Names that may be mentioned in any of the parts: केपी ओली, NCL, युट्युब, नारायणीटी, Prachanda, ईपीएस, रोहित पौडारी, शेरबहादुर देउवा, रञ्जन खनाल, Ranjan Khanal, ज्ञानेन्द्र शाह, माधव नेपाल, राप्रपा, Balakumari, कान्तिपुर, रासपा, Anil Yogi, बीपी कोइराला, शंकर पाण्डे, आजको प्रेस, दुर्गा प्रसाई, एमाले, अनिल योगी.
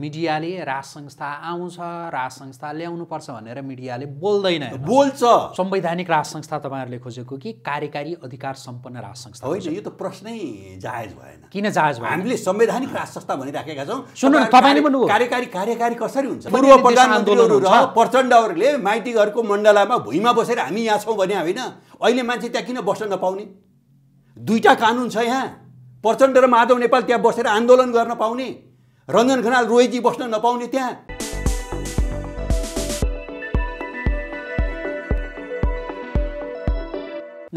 मिडियाले राज संस्था आउँछ राज संस्था ल्याउनु पर्छ भनेर मिडियाले बोल्दैन बोल्छ संवैधानिक राज संस्था तपाईहरुले खोजेको कि कार्यकारी अधिकार सम्पन्न राज संस्था होइन यो त प्रश्नै जायज भएन किन जायज भएन हामीले संवैधानिक राज संस्था भनिराखेका छौं सुन्नु तपाईले भन्नु कार्यकारी कसरी हुन्छ पूर्व प्रधानमन्त्रीहरु र प्रचण्डहरुले माइतीहरुको मण्डलामा भुइँमा बसेर हामी यहाँ छौं भने हैन अहिले मान्छे त्यहाँ किन बस्न नपाउने दुईटा कानुन छ यहाँ प्रचण्ड र माधव नेपाल त्यहाँ बसेर आन्दोलन गर्न पाउने रञ्जन खनाल रोहितजी बस्न नपाउने त्यहाँ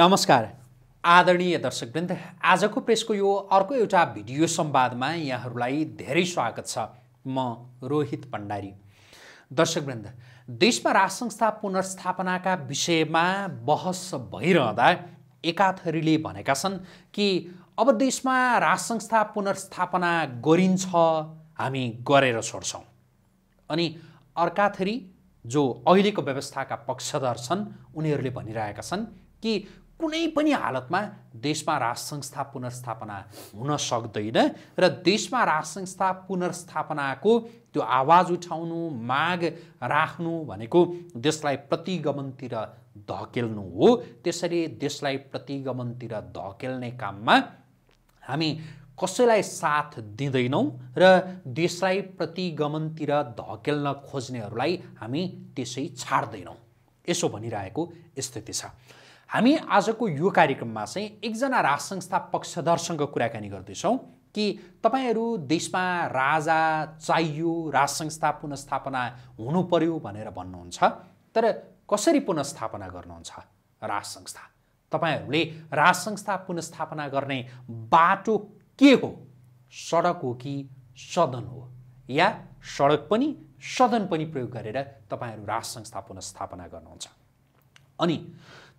नमस्कार आदरणीय दर्शकवृन्द आजको प्रेसको यो अर्को एउटा भिडियो संवादमा यहाँहरुलाई धेरै स्वागत छ म रोहित पौडारी दर्शकवृन्द देशमा राज संस्था पुनर्स्थापनाका विषयमा बहस भइरहँदा एकाथरीले भनेका छन् कि अब देशमा राज संस्था पुनर्स्थापना गरिन्छ हामी गरेर छोड्छौं अनि अर्काथरी जो अहिलेको व्यवस्थाका पक्षधर छन् उनीहरुले भनिरहेका छन् कि कुनै पनि हालतमा देशमा राज संस्था पुनर्स्थापना हुन सक्दैन र देशमा राज संस्था पुनर्स्थापनाको त्यो आवाज उठाउनु माग राख्नु भनेको देशलाई प्रतिगमनतिर धकेल्नु हो त्यसरी देशलाई प्रतिगमनतिर धकेल्ने काममा हामी कसैलाई साथ दिदैनौं र देशलाई प्रतिगमनतिर धकेल्न खोज्नेहरूलाई हामी त्यसै छाड्दैनौं यसो भनिरहेको स्थिति छ हामी आजको यो कार्यक्रममा चाहिँ एकजना राज संस्था पक्षधरसँग कुराकानी गर्दै छौं कि तपाईहरु देशमा राजा चाहियो राज संस्था पुनर्स्थापना हुनु पर्यो भनेर भन्नुहुन्छ तर कसरी पुनर्स्थापना गर्नुहुन्छ राज संस्था तपाईहरुले राज संस्था पुनर्स्थापना गर्ने बाटो के हो सडक हो कि सदन हो या सडक पनि सदन पनि प्रयोग गरेर तपाईहरु राज संस्था पुनर्स्थापना गर्नुहुन्छ अनि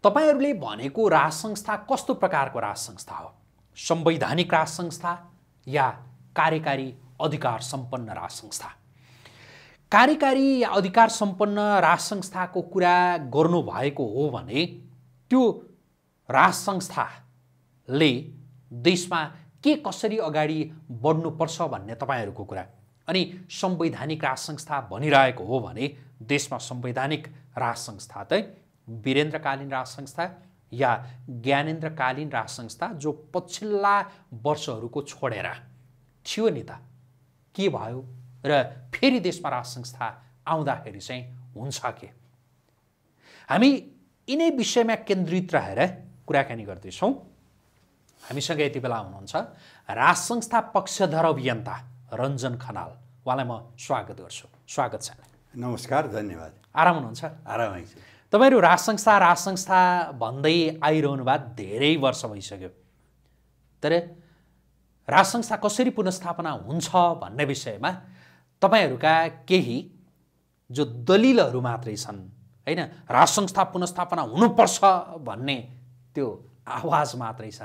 तपाईहरुले भनेको राज संस्था कस्तो प्रकारको राज संस्था हो संवैधानिक राज संस्था या कार्यकारी अधिकार सम्पन्न राज संस्था कार्यकारी या अधिकार सम्पन्न राज संस्थाको कुरा गर्नु भएको हो भने त्यो राज संस्थाले देशमा के कसरी अगाडि बढ्नु पर्छ भन्ने तपाईहरुको कुरा अनि संवैधानिक राज संस्था भनिरहेको हो भने देशमा संवैधानिक राज संस्था त वीरेन्द्रकालीन राज संस्था या ज्ञानेन्द्रकालीन राज संस्था जो पछिल्ला वर्षहरुको छोडेर थियो नि त के भयो र फेरि देशमा राज संस्था आउँदाखेरि चाहिँ हुन्छ के हामी यिनै विषयमा केन्द्रित रहेर कुराकानी गर्दै छौं हामीसँग यति बेला हुनुहुन्छ राज संस्था पक्षधर अभियन्ता रञ्जन खनाल उहाँलाई म स्वागत गर्छु स्वागत छ नमस्कार धन्यवाद आराम हुनुहुन्छ आरामै छु तपाईहरु राज संस्था भन्दै आइरहनु बाद धेरै वर्ष भइसक्यो तर राज संस्था कसरी पुनर्स्थापना हुन्छ भन्ने विषयमा तपाईहरुका केही जो दलिलहरु मात्रै छन् हैन राज संस्था पुनर्स्थापना हुनु पर्छ भन्ने त्यो आवाज मात्रै छ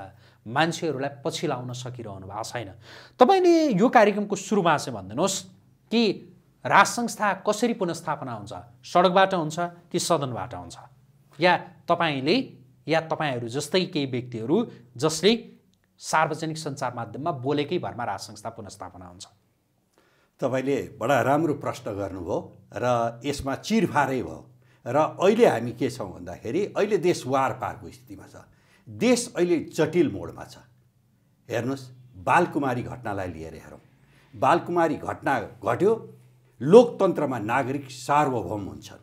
मान्छेहरुलाई पछि लाउन सकिरहनु भएको छैन तपाईले यो कार्यक्रमको सुरुमा चाहिँ भन्दिनुस् कि राज संस्था कसरी पुनर्स्थापना हुन्छ सडकबाट हुन्छ कि सदनबाट हुन्छ या तपाईले या तपाईहरु जस्तै केही व्यक्तिहरु जसले सार्वजनिक सञ्चार माध्यममा बोलेकै भरमा राज संस्था पुनर्स्थापना हुन्छ तपाईले बडा राम्रो प्रश्न गर्नुभयो र यसमा चिरफारै भयो र अहिले हामी के छौं भन्दाखेरि अहिले देश वारपारको स्थितिमा छ देश अहिले जटिल मोडमा छ हेर्नुस् बालकुमारी घटनालाई लिएर हेरौं बालकुमारी घटना घट्यो लोकतन्त्रमा नागरिक सार्वभौम हुन्छ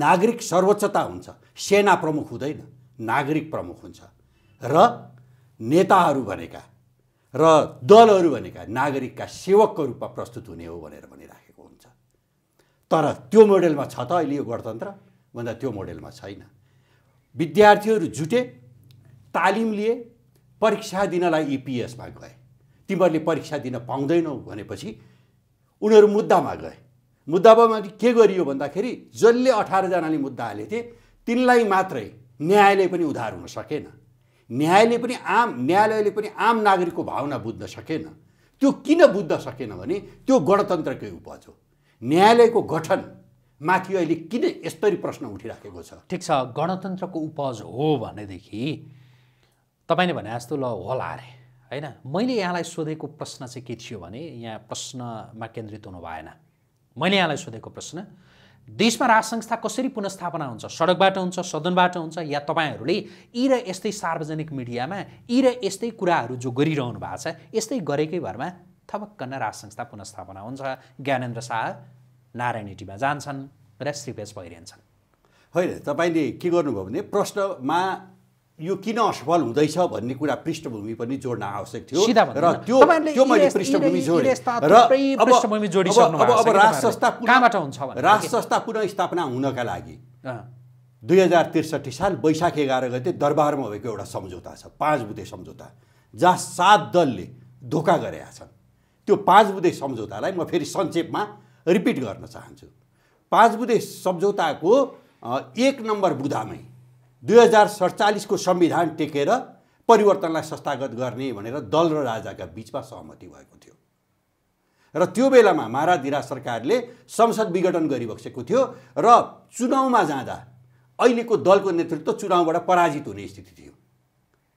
नागरिक सर्वोच्चता हुन्छ सेना प्रमुख हुँदैन नागरिक प्रमुख हुन्छ र नेताहरू भनेका र दलहरू भनेका नागरिकका सेवकको रूपमा प्रस्तुत हुने हो भनेर भनिराखेको हुन्छ तर त्यो मोडेलमा छ त अहिले यो गणतन्त्र भन्दा त्यो मोडेलमा छैन विद्यार्थीहरू जुटे तालिम लिए परीक्षा दिनलाई ईपीएसमा गए तिमीहरूले परीक्षा दिन पाउँदैनौ भनेपछि उनीहरू मुद्दामा गए मुद्दामा के गरियो भन्दाखेरि जसले 18 जनाले मुद्दा हाले थिए तिनलाई मात्रै न्यायालय पनि उधार हुन सकेन न्यायालयले पनि आम नागरिकको भावना बुझ्न सकेन त्यो किन बुझ्न सकेन भने त्यो गणतन्त्रकै उपज हो न्यायालयको गठन माथि अहिले किन यस्तरी प्रश्न उठिराखेको छ ठीक छ गणतन्त्रको उपज हो भनेदेखि तपाईले भने जस्तो ल होला रे हैन मैले यहाँलाई सोधेको प्रश्न चाहिँ के थियो भने यहाँ प्रश्नमा केन्द्रित हुनु भएन मैले यहाँलाई सोधेको प्रश्न देशमा राज संस्था कसरी पुनर्स्थापना हुन्छ सडकबाट हुन्छ सदनबाट हुन्छ या तपाईहरुले यी र यस्तै सार्वजनिक मिडियामा यी र यस्तै कुराहरु जो गरिरहनु भएको छ यस्तै गरेकै भरमा थपक्कन राज संस्था पुनर्स्थापना हुन्छ ज्ञानेन्द्र शाह नारायणीटीमा जान्छन् र श्रीपेज भइरहन्छन् हैन तपाईले के गर्नुभयो भने प्रश्नमा यो किन असफल हुँदैछ भन्ने कुरा पृष्ठभूमि पनि जोड्न आवश्यक थियो र त्यो मैले पृष्ठभूमि जोडे र पृष्ठभूमि जोडिसक्नु भएको छ अब राज संस्था पुनर्स्थापना हुनका लागि 2063 साल वैशाख 11 गते दरबारमा भएको एउटा सम्झौता छ पाँच बुँदे सम्झौता जहाँ सात दलले धोका गरेका छन् त्यो पाँच बुँदे सम्झौतालाई म फेरि संक्षेपमा रिपिट गर्न चाहन्छु पाँच बुँदे सम्झौताको 1 नम्बर बुँदामै 2047 को संविधान टेकेर परिवर्तनलाई संस्थागत गर्ने भनेर दल र राजाका बीचमा सहमति भएको थियो र त्यो बेलामा महाराजधिराज सरकारले संसद विघटन गरिबक्सेको थियो र चुनावमा जाँदा अहिलेको दलको नेतृत्व चुनावबाट पराजित हुने स्थिति थियो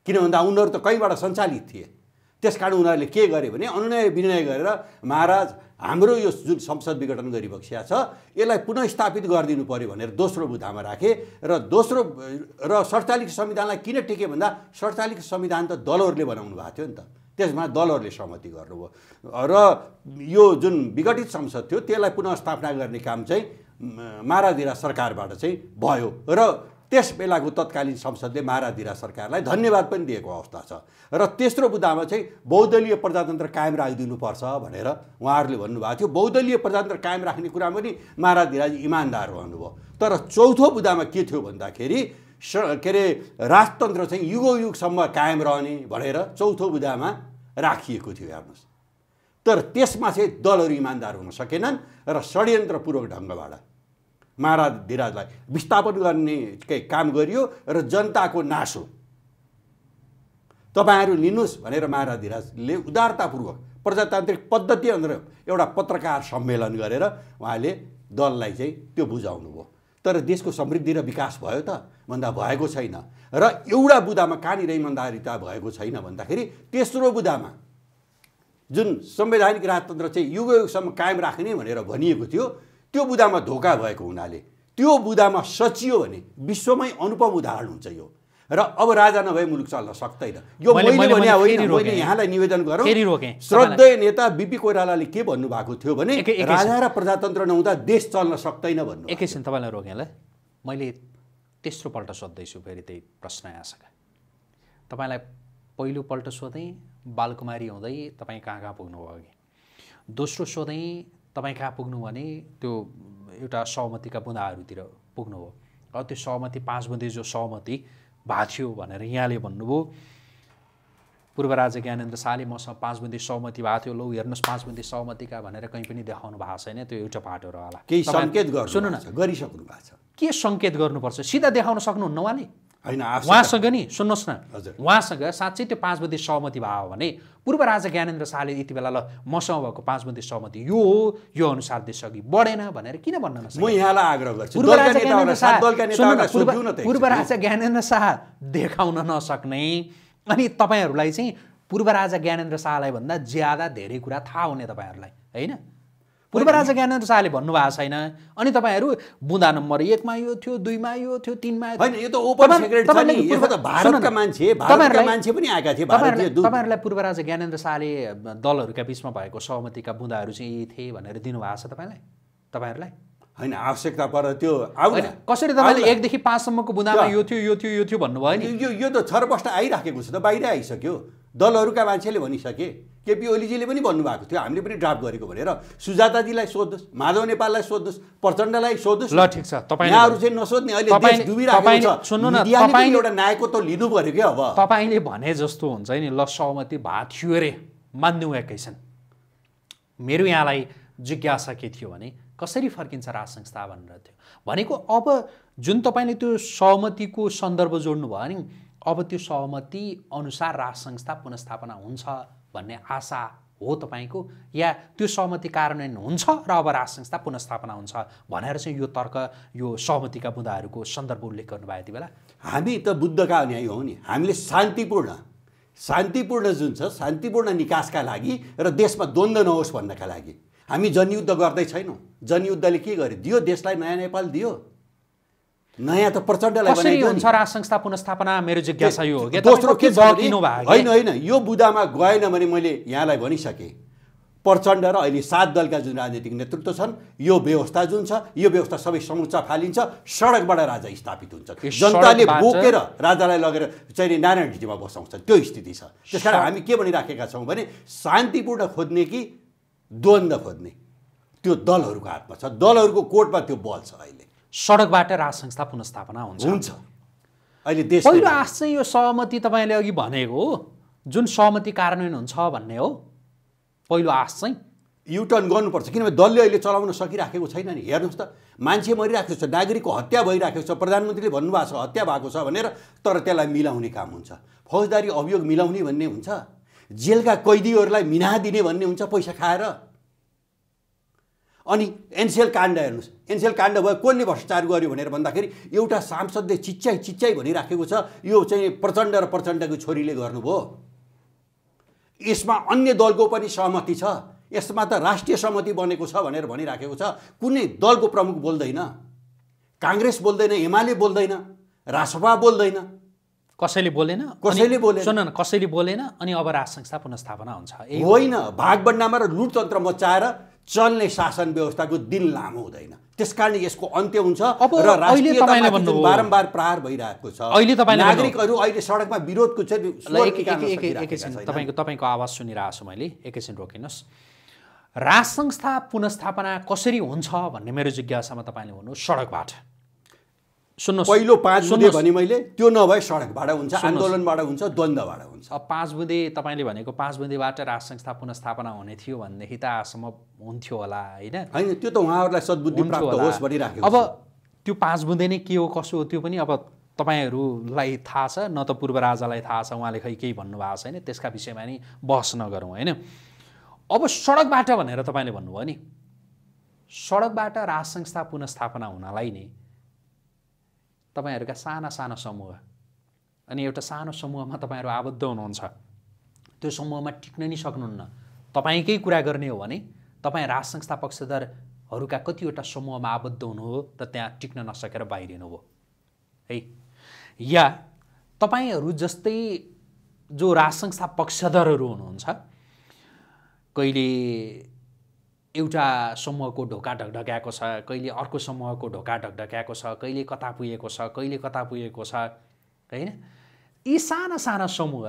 किन भन्दा उनीहरु त कयबाट सञ्चालित थिए त्यसकारण उनीहरुले के गरे भने अनुनय विनय गरेर महाराज हाम्रो यो जुन संसद विघटन गरिबक्स्या छ यसलाई पुनः स्थापित गर्दिनु पर्यो भनेर दोस्रो बुँदामा राखे र दोस्रो र 47 संविधानलाई किन टेके भन्दा 47 संविधान त दलहरुले बनाउनु भएको थियो नि त त्यसमा दलहरुले सहमति गर्नुभयो र यो जुन विघटित संसद थियो त्यसलाई पुनः स्थापना गर्ने काम चाहिँ महाराजधिराज सरकारबाट चाहिँ भयो र त्यस बेलाको तत्कालीन संसदले महाराजधिराज सरकारलाई धन्यवाद पनि दिएको अवस्था छ र तेस्रो बुँदामा चाहिँ बहुदलीय प्रजातन्त्र कायम राखिदिनु पर्छ भनेर उहाँहरूले भन्नुभएको थियो बहुदलीय प्रजातन्त्र कायम राख्ने कुरामा पनि महाराजधिराज इमानदार हुनुभयो तर चौथो बुँदामा के थियो भन्दाखेरि केरे राजतन्त्र चाहिँ युगौयुगसम्म कायम रहने भनेर चौथो बुँदामा राखिएको थियो हेर्नुस् तर त्यसमा चाहिँ दलहरु इमानदार हुन सकेनन् र षड्यन्त्रपूर्वक ढंगबाट महाराजधिराजलाई विस्थापन गर्ने काम गरियो र जनताको नासो तपाईहरु लिनुस् भनेर महाराजधिराजले उदारतापूर्वक प्रजातान्त्रिक पद्धति अनुसार एउटा पत्रकार सम्मेलन गरेर उहाँले दललाई चाहिँ त्यो बुझाउनु भयो तर देशको समृद्धि र विकास भयो त भन्दा भएको छैन र एउटा बुँदामा कानी र इमानदारीता भएको छैन भन्दाखेरि तेस्रो बुँदामा जुन संवैधानिक राजतन्त्र चाहिँ युगौयुगसम्म कायम राख्ने भनेर भनिएको थियो त्यो बुदामा धोका भएको हुनाले त्यो बुदामा सचियो भने विश्वमै अनुपम उदाहरण हुन्छ यो र अब राजा नभए मुलुक चल्न सक्दैन यो मैले भने होइन मैले यहाँलाई निवेदन गरौँ श्रद्धेय नेता बीपी कोइरालाले के भन्नु भएको थियो भने राजा र प्रजातन्त्र नहुँदा देश चल्न सक्दैन भन्नु एकैछिन तपाईलाई रोकेला मैले तेस्रो पल्ट सोध्दैछु फेरि त्यही प्रश्न आसका तपाईलाई पहिलो पल्ट सोधै बालकुमारी हुँदै तपाई कहाँ पुग्नु भयो कि दोस्रो सोधै तपाईं कहाँ पुग्नु भने त्यो एउटा सहमतिका बुँदाहरुतिर पुग्नु हो र त्यो सहमति पाँच बुँदे जो सहमति भाथ्यो भनेर यहाँले भन्नुभयो पूर्व राजा ज्ञानेन्द्र शाहले मसँग पाँच बुँदे सहमति भाथ्यो लौ हेर्नुस् पाँच बुँदे सहमतिका भनेर कहीं पनि देखाउनु भएको छैन त्यो एउटा पाटो रहला केही संकेत गर्नु सुन्नु न गरिसक्नु भएको छ के संकेत गर्नुपर्छ सिधा देखाउन सक्नुहुन्न उहाँले हैन उहाँसँग नि सुन्नुस् न उहाँसँग साच्चै त्यो पाँच बुँदे सहमति भयो भने पूर्व राजा ज्ञानेन्द्र शाहले यति बेला ल मसँग भएको पाँच बुँदे सहमति यो हो यो अनुसार देशअघि बढेन भनेर किन भन्न नसक्छ म यहाँलाई आग्रह गर्छु पूर्व राजा ज्ञानेन्द्र शाह देखाउन नसक्ने अनि तपाईहरुलाई चाहिँ पूर्व राजा ज्ञानेन्द्र शाहलाई भन्दा ज्यादा धेरै कुरा थाहा हुने तपाईहरुलाई हैन पूर्व राजा ज्ञानेन्द्र शाहले भन्नु भएको छैन अनि तपाईहरु बुँदा नम्बर 1 मा यो थियो 2 मा यो थियो 3 मा हैन यो त ओपन सेक्रेट छ नि यो त भारतका मान्छे पनि आएका थिए भारतीय दूत तपाईहरुलाई पूर्व राजा ज्ञानेन्द्र शाहले दलहरुका बीचमा भएको सहमतिका बुँदाहरु चाहिँ यी थिए भनेर दिनु भएको छ तपाईलाई तपाईहरुलाई हैन आवश्यकता पर त्यो आउन कसरी तपाईले 1 देखि 5 सम्मको बुँदामा यो थियो यो थियो यो थियो भन्नु भयो नि यो त छरबस्ट आइराखेको छ त बाहिर आइसक्यो दलहरुका मान्छेले भनिसके केपी ओलीजीले पनि भन्नु भएको थियो हामीले पनि ड्राफ्ट गरेको भनेर सुजाताजीलाई सोध्नुस् माधव नेपाललाई सोध्नुस् प्रचण्डलाई सोध्नुस् ल ठीक छ तपाईहरु चाहिँ नसोध्ने अहिले देश डुबिराखेको छ सुन्नु न तपाईले एउटा नायकको त लिनु पर्यो के अब तपाईले भने जस्तो हुन्छ नि ल सहमति भाथियो रे मान्नु एकैछिन मेरो यहाँलाई जिज्ञासा के थियो भने कसरी फर्किन्छ राज संस्था भनेर थियो भनेको अब जुन तपाईले त्यो सहमतिको सन्दर्भ जोड्नु भयो नि अब त्यो सहमति अनुसार राज संस्था पुनर्स्थापना हुन्छ भन्ने आशा हो तपाईको या त्यो सहमति कार्यान्वयन हुन्छ र अब राज संस्था पुनर्स्थापना हुन्छ भनेर चाहिँ यो तर्क यो सहमतिका बुँदाहरुको सन्दर्भ उल्लेख गर्नुभयो यति बेला हामी त बुद्धका अनुयायी हौ नि हामीले शान्तिपूर्ण शान्तिपूर्ण जुन छ शान्तिपूर्ण निकासका लागि र देशमा द्वन्द्व नहोस् भन्नका लागि हामी जनयुद्ध गर्दै छैनौं जनयुद्धले के गर्यो दियो देशलाई नयाँ नेपाल दियो नयाँ त प्रचण्डलाई बनाइदियो हुन्छ राष्ट्र संस्था पुनर्स्थापना मेरो जिज्ञासा यो हो के दोस्रो के बकिनु भयो हैन हैन यो बुदामा गएन भने मैले यहाँलाई भनिसके प्रचण्ड र अहिले सात दलका जुन राजनीतिक नेतृत्व छन् यो व्यवस्था जुन छ यो व्यवस्था सबै समुच्चा फालिन्छ सडकबाट राजा स्थापित हुन्छ जनताले बोकेर राजालाई लगेर चाहिँ नारायण ढिटीमा बसाउँछन् त्यो स्थिति छ त्यसकारण हामी के भनिराखेका छौं भने शान्तिपूर्ण खोज्ने कि द्वन्द्व खोज्ने त्यो दलहरुको हातमा छ दलहरुको कोटमा त्यो बल छ अहिले सडकबाट राज संस्था पुनर्स्थापना हुन्छ अहिले देशको पहिलो आश चाहिँ यो सहमति तपाईले अघि भनेको हो जुन सहमति कार्यान्वयन हुन्छ भन्ने हो पहिलो आश चाहिँ युटर्न गर्नुपर्छ किनभने दलले अहिले चलाउन सकिराखेको छैन नि हेर्नुस् त मान्छे मरिराखेको छ नागरिकको हत्या भइराखेको छ प्रधानमन्त्रीले भन्नुभएको छ हत्या भएको छ भनेर तर त्यसलाई मिलाउने काम हुन्छ फौजदारी अभियोग मिलाउने भन्ने हुन्छ जेलका कैदीहरूलाई मिना दिने भन्ने हुन्छ पैसा खाएर अनि एनसीएल काण्ड हेर्नुस् एनसीएल काण्ड भयो कसले भ्रष्टाचार गर्यो भनेर भन्दाखेरि एउटा सांसदले चिच्चाइ चिच्चाइ भनिराखेको छ यो चाहिँ प्रचण्ड र प्रचण्डको छोरीले गर्नुभयो यसमा अन्य दलको पनि सहमति छ यसमा त राष्ट्रिय सहमति बनेको छ भनेर भनिराखेको छ कुनै दलको प्रमुख बोल्दैन कांग्रेस बोल्दैन एमाले बोल्दैन रासपा बोल्दैन कसैले बोलेन अनि अब राज संस्था पुनर्स्थापना हुन्छ होइन भागबण्डामा र लुटतन्त्र मचाएर चल्ने शासन व्यवस्थाको दिन लामो हुँदैन त्यसकारण यसको अन्त्य हुन्छ र राष्ट्रियतामा बारम्बार प्रहार भइरहेको छ अहिले तपाईले नागरिकहरु अहिले सडकमा विरोधको तपाईको आवाज सुनिरहेछु मैले एकैछिन रोकिनुहोस् राज संस्था पुनर्स्थापना कसरी हुन्छ भन्ने मेरो जिज्ञासामा तपाईले भन्नु सडकबाट सुन्नुहोस् पहिलो ५ बुँदे भने मैले त्यो नभए सडकबाट हुन्छ आन्दोलनबाट हुन्छ द्वन्द्वबाट हुन्छ अब ५ बुँदे तपाईले भनेको ५ बुँदेबाट राष्ट्र संस्था पुनर्स्थापना हुने थियो भन्ने हितासम्म हुन्थ्यो होला हैन हैन त्यो त उहाँहरुलाई सद्बुद्धि प्राप्त होस् भनिराखेको अब त्यो ५ बुँदे नै के हो कसो हो त्यो पनि अब तपाईहरुलाई थाहा छ न त पूर्व राजालाई थाहा छ उहाँले खै केही भन्नु भएको छैन त्यसका विषयमा नि बहस नगरौं हैन अब सडकबाट भनेर तपाईले भन्नुभयो नि सडकबाट राष्ट्र संस्था पुनर्स्थापना हुनलाई नि तपाईहरुका साना साना समूह अनि एउटा सानो समूहमा तपाईहरु आबद्ध हुनुहुन्छ त्यो समूहमा टिक्न नि सक्नुहुन्न तपाईकै कुरा गर्ने हो भने तपाई राज संस्था पक्षधरहरुका कतिवटा समूहमा आबद्ध हुनु हो र त्यहाँ टिक्न नसकेर बाहिरिनु हो है या तपाईहरु जस्तै जो राज संस्था पक्षधरहरु हुनुहुन्छ कहिले एउटा समूहको ढोका ढकढक्याएको छ कहिले अर्को समूहको ढोका ढकढक्याएको छ कहिले कता पुगेको छ हैन यी साना साना समूह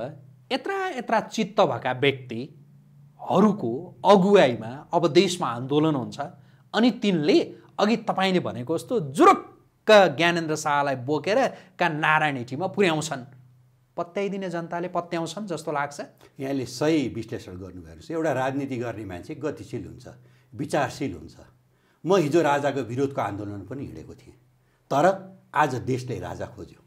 यत्रा चित्त भएका व्यक्तिहरुको अगुवाईमा अब देशमा आन्दोलन हुन्छ अनि तिनले अघि तपाईले भनेको जस्तो जुरुक्क ज्ञानेन्द्र शाहलाई बोकेर का नारायण टीमा पुर्याउँछन् पत्याइदिने जनताले पत्याउँछन् जस्तो लाग्छ यहाँले सही विश्लेषण गर्नुभएको छ एउटा राजनीति गर्ने मान्छे गतिशील हुन्छ विचारशील हुन्छ म हिजो राजाको विरोधको आन्दोलन पनि हिडेको थिए तर आज देशले राजा खोज्यो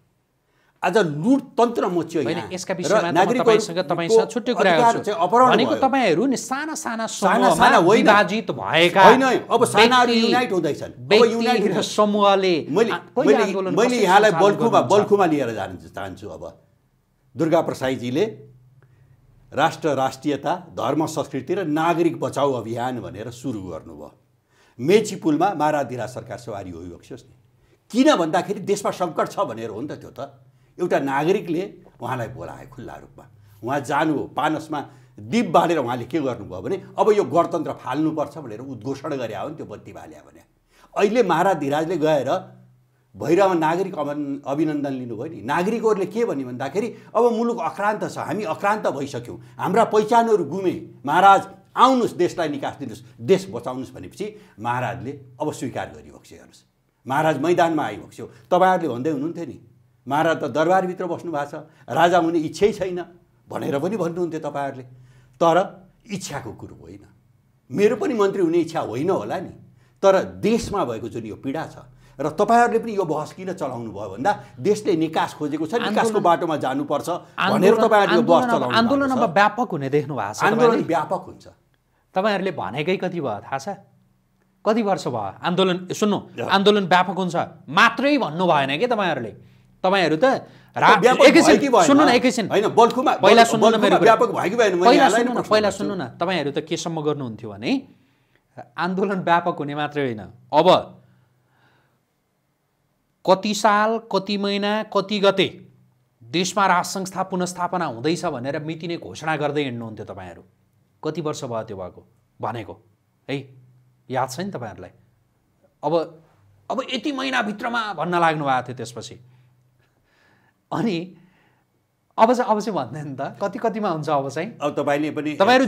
आज लुट तन्त्र मोच्यो हैन यसका विषयमा तपाईसँग छुट्टै कुरा गर्छु भनेको तपाईहरु नि साना साना समूहमा विभाजित भएका हैन अब सानाहरु युनाइट हुँदैछन् अब युनाइट समूहले मैले यहाँलाई बल्खुमा लिएर जान चाहन्छु अब दुर्गा प्रसाईजीले राष्ट्र राष्ट्रियता धर्म संस्कृति र नागरिक बचाऊ अभियान भनेर सुरु गर्नुभयो मेची पुलमा माराधिरा सरकार सवारी हो बक्स्योस् नि किन भन्दाखेरि देशमा संकट छ भनेर हो नि त त्यो त एउटा नागरिकले उहाँलाई बोलाए खुल्ला रूपमा उहाँ जानुभयो पानसमा दीप बालेर उहाँले के गर्नुभयो भने अब यो गणतन्त्र फाल्नुपर्छ भनेर उद्घोषण गरे हो नि त्यो बत्ती बाल्या भने अहिले माराधिराजले गएर भैरव नागरिक अभिनन्दन लिनुभयो नि नागरिकहरुले के भन्ने भन्दाखेरि अब मुलुक अक्रान्त छ हामी अक्रान्त भइसक्यौ हाम्रा पहिचानहरु गुमे महाराज आउनुस् देशलाई निकास दिनुस् देश बचाउनुस् भनेपछि महाराजले अब स्वीकार गरिबक्स्यो हेर्नुस् महाराज मैदानमा आइबक्स्यो तपाईहरुले भन्दै हुनुहुन्थ्यो नि महाराज त दरबार भित्र बस्नु भएको छ राजा हुने इच्छै छैन भनेर पनि भन्नुहुन्थ्यो तपाईहरुले तर इच्छाको कुरा होइन मेरो पनि मन्त्री हुने इच्छा होइन होला नि तर देशमा भएको जुन यो पीडा छ र तपाईहरुले पनि यो बहस किन चलाउनु भयो भन्दा देशले निकास खोजेको छ निकासको बाटोमा जानुपर्छ भनेर तपाईहरुले यो बहस चलाउनु आन्दोलनमा व्यापक हुने देख्नु भएको छ आन्दोलन व्यापक हुन्छ तपाईहरुले भनेकै कति भयो थाहा छ कति वर्ष भयो आन्दोलन सुन्नु आन्दोलन व्यापक हुन्छ मात्रै भन्नु भएन के तपाईहरुले तपाईहरु त सुन्नु न एकैछिन हैन बल्खुमा पहिला सुन्नु न मेरो व्यापक भयो कि भएन मैले यहाँलाई नै पहिला सुन्नु न तपाईहरु त के सम्म गर्नुहुन्थ्यो भने आन्दोलन व्यापक हुने मात्रै होइन अब कति साल कति महिना कति गते देशमा राष्ट्र संस्था पुनर्स्थापना हुँदैछ भनेर मितिने घोषणा गर्दै हिँड्नुहुन्थ्यो तपाईहरु कति वर्ष भयो त्यो भएको भनेको है याद छ नि तपाईहरुलाई अब यति महिना भित्रमा भन्न लाग्नु भएको थियो त्यसपछि अनि अब चाहिँ भन्दैन त कति कतिमा हुन्छ अब चाहिँ अब तपाईले पनि राम्रै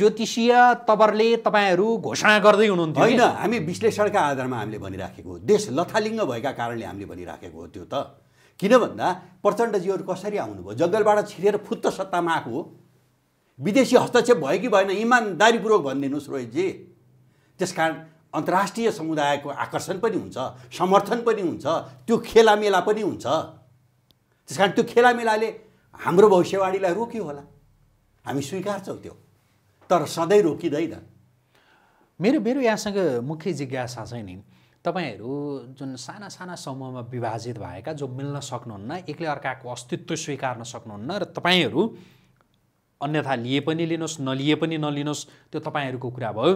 ज्योतिषीय तवरले तपाईहरु घोषणा गर्दै हुनुहुन्थ्यो हैन हामी विश्लेषणका आधारमा हामीले भनिराखेको हो देश लथालिङ्ग भएका कारणले हामीले भनिराखेको हो त्यो त किन भन्दा प्रचण्ड जीहरु कसरी आउनु भयो जंगलबाट छिरेर फुत्त सत्तामा आको हो विदेशी हस्तक्षेप भयो कि भएन इमानदारीपूर्वक भन्दिनुस् रोहितजी त्यसकारण अन्तर्राष्ट्रिय समुदायको आकर्षण पनि हुन्छ समर्थन पनि हुन्छ त्यो खेलामेला पनि हुन्छ त्यसकारण त्यो खेलामेलाले हाम्रो भविष्यवाणीलाई रोक्यो होला हामी स्वीकार्छौं त्यो तर सधैं रोकिदैन मेरो यहाँसँग मुख्य जिज्ञासा चाहिँ नि तपाईहरु जुन साना साना समूहमा विभाजित भएका जो मिल्न सक्नुहुन्न एकले अर्काको अस्तित्व स्वीकार्न सक्नुहुन्न र तपाईहरु अन्यथा लिए पनि लिनुहोस् नलिए पनि नलिनुहोस् त्यो तपाईहरुको कुरा भयो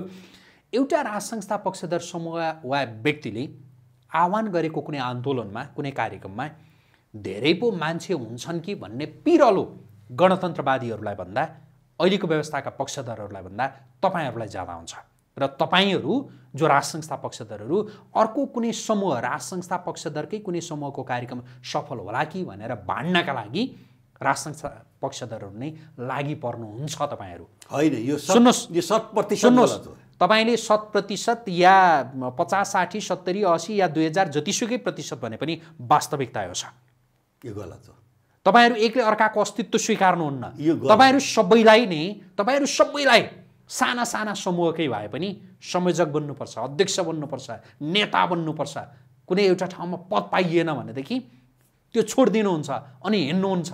एउटा राष्ट्र संस्था पक्षधर समूह वा व्यक्तिले आह्वान गरेको कुनै आन्दोलनमा कुनै कार्यक्रममा धेरै पो मान्छे हुन्छन् कि भन्ने पिरलो गणतन्त्रवादीहरुलाई भन्दा अहिलेको व्यवस्थाका पक्षधरहरुलाई भन्दा तपाईहरुलाई ज्यादा हुन्छ र तपाईहरु जो राष्ट्र संस्था पक्षधरहरु अर्को कुनै समूह राष्ट्र संस्था पक्षधरकै कुनै समूहको कार्यक्रम सफल होला कि भनेर भाड्नका लागि राष्ट्र संस्था पक्षधरहरु नै लागि पर्नु हुन्छ तपाईहरु हैन यो सुन्नुस् यो 100% गलत हो तपाईले 100% या 50 60 70 80 या 2000 जतिसुकै प्रतिशत भने पनि वास्तविकता हो यो गलत हो तपाईहरु एकले अर्काको अस्तित्व स्वीकार्नुहुन्न तपाईहरु सबैलाई साना साना समूहकै भए पनि संयोजक बन्नुपर्छ अध्यक्ष बन्नुपर्छ नेता बन्नुपर्छ कुनै एउटा ठाउँमा पद पाइएन भनेदेखि त्यो छोड्दिनु हुन्छ अनि हिँड्नु हुन्छ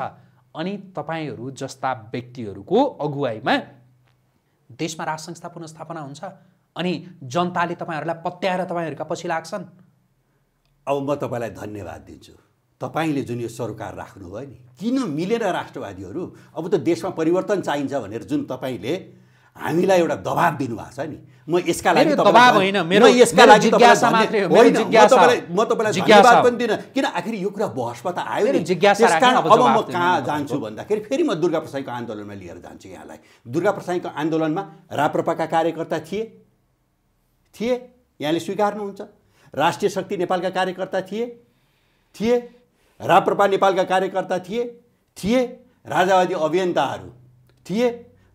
अनि तपाईहरु जस्ता व्यक्तिहरुको अगुवाईमा देशमा राष्ट्र संस्था पुनर्स्थापना हुन्छ अनि जनताले तपाईहरुलाई पत्याएर तपाईहरुका पछि लाग्छन् अब म तपाईलाई धन्यवाद दिन्छु तपाईले जुन यो सरकार राख्नु भयो नि किन मिलेर राष्ट्रवादीहरु अब त देशमा परिवर्तन चाहिन्छ भनेर जुन तपाईले हामीलाई एउटा दबाब दिनुभएको छ नि म यसका लागि दबाब हैन मेरो यसका लागि जिज्ञासा मात्रै हो मेरो जिज्ञासा म तपाईलाई धन्यवाद पनि दिन किन आखिर यो कुरा बहसमा त आयो नि जिज्ञासा राख्न अब म कहाँ जान्छु भन्दाखेरि फेरि म दुर्गा प्रसाईको आन्दोलनमा लिएर जान्छु यहाँलाई दुर्गा प्रसाईको आन्दोलनमा राप्रपाका कार्यकर्ता थिए यहाँले स्वीकार्नुहुन्छ राष्ट्रिय शक्ति नेपालका कार्यकर्ता थिए राप्रपा नेपालका कार्यकर्ता थिए राजावादी अभियन्ताहरू थिए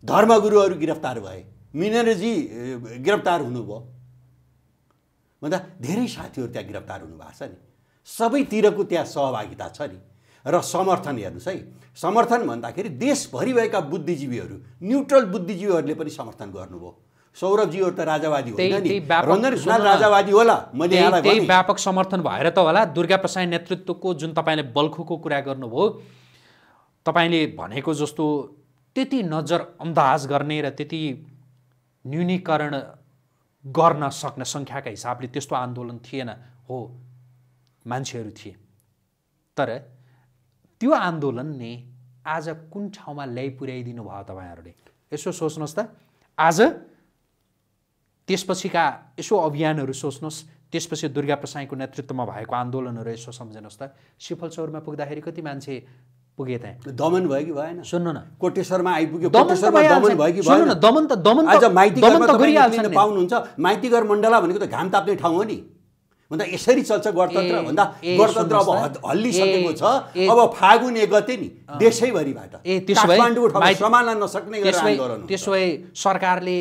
धर्मगुरुहरू गिरफ्तार भए मिनरजी गिरफ्तार हुनुभयो भन्दा धेरै साथीहरु त्यहाँ गिरफ्तार हुनुभएको छ नि सबैतिरको त्यहाँ सहभागिता छ नि र समर्थन हेर्नुस् है समर्थन भन्दाखेरि देशभरि भएका बुद्धिजीवीहरू न्यूट्रल बुद्धिजीवीहरूले पनि समर्थन गर्नुभयो सौरभजीहरु त राजावादी होइन नि रञ्जन खनाल राजावादी होला मैले यहाँलाई भने व्यापक समर्थन भएर त होला दुर्गा प्रसाई नेतृत्वको जुन तपाईले बल्खुको कुरा गर्नुभयो तपाईले भनेको जस्तो त्यति नजर अन्दाज गर्ने र त्यति न्यूनीकरण गर्न सक्ने संख्याका हिसाबले त्यस्तो आन्दोलन थिएन हो मान्छेहरू थिए तर त्यो आन्दोलन ने आज कुन ठाउँमा ल्याइ पुर्याइदिनु भयो तपाईहरुले यसो सोच्नुस् त आज त्यसपछिका यसो अभियानहरु सोच्नुस् त्यसपछि दुर्गा प्रसाईको नेतृत्वमा भएको आन्दोलनहरु यसो सम्झनुस् त सिफलचौरमा पुग्दाखेरि कति मान्छे पुगे त दमन भयो कि भएन सुन्नु न कोटेश्वरमा आइपुग्यो कोटेश्वरमा दमन भयो कि भएन सुन्नु न दमन त आज माइतीघरमा त गरिहाल्छन् नि पाउनुहुन्छ माइतीघर मण्डला भनेको त घाम ताप्ने ठाउँ हो नि भन्दा यसरी चल्छ गणतन्त्र भन्दा गणतन्त्र अब हल्ली सकेको छ अब फागुन 1 गते नि देशैभरिबाट काठमाडौँ सम्हाल्न नसक्ने गरेर आन्दोलन त्यसै सरकारले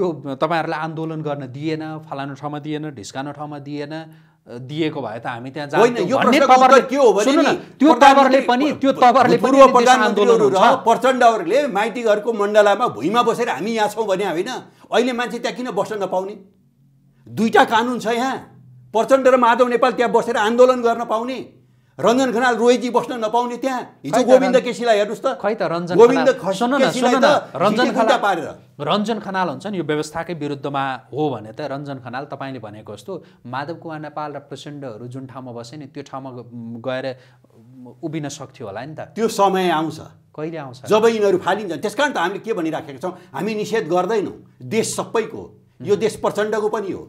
यो तपाईहरुलाई आन्दोलन गर्न दिएन फलानु ठाउँमा दिएन ढिस्कानो ठाउँमा दिएन दिएको भए त हामी त्यहाँ जान्थ्यौ भन्ने तवरले के हो भने नि त्यो तवरले पनि पूर्व प्रधानमन्त्रीहरु र प्रचण्डहरुले माइतीघरको मण्डलामा भुइँमा बसेर हामी यहाँ छौं भने हैन अहिले मान्छे त्यहाँ किन बस्न नपाउने दुईटा कानुन छ यहाँ प्रचण्ड र माधव नेपाल त्यहाँ बसेर आन्दोलन गर्न पाउने रञ्जन खनाल रोहितजी बस्न नपाउने त्यहाँ हिजो गोविन्द केसीलाई हेर्नुस् त खै त रञ्जन खनाल गोविन्द खनाल रञ्जन खनाल रञ्जन खनाल हुन्छन् यो व्यवस्थाकै विरुद्धमा हो भने त रञ्जन खनाल तपाईले भनेको जस्तो माधव कुमार नेपाल र प्रचण्डहरु जुन ठाउँमा बसे नि त्यो ठाउँमा गएर उभिन सक्थ्यो होला नि त त्यो समय आउँछ कहिले आउँछ जब यिनीहरु फालिन्छन् त्यसकारण त हामीले के भनिराखेका छौं हामी निषेध गर्दैनौं देश सबैको यो देश प्रचण्डको पनि हो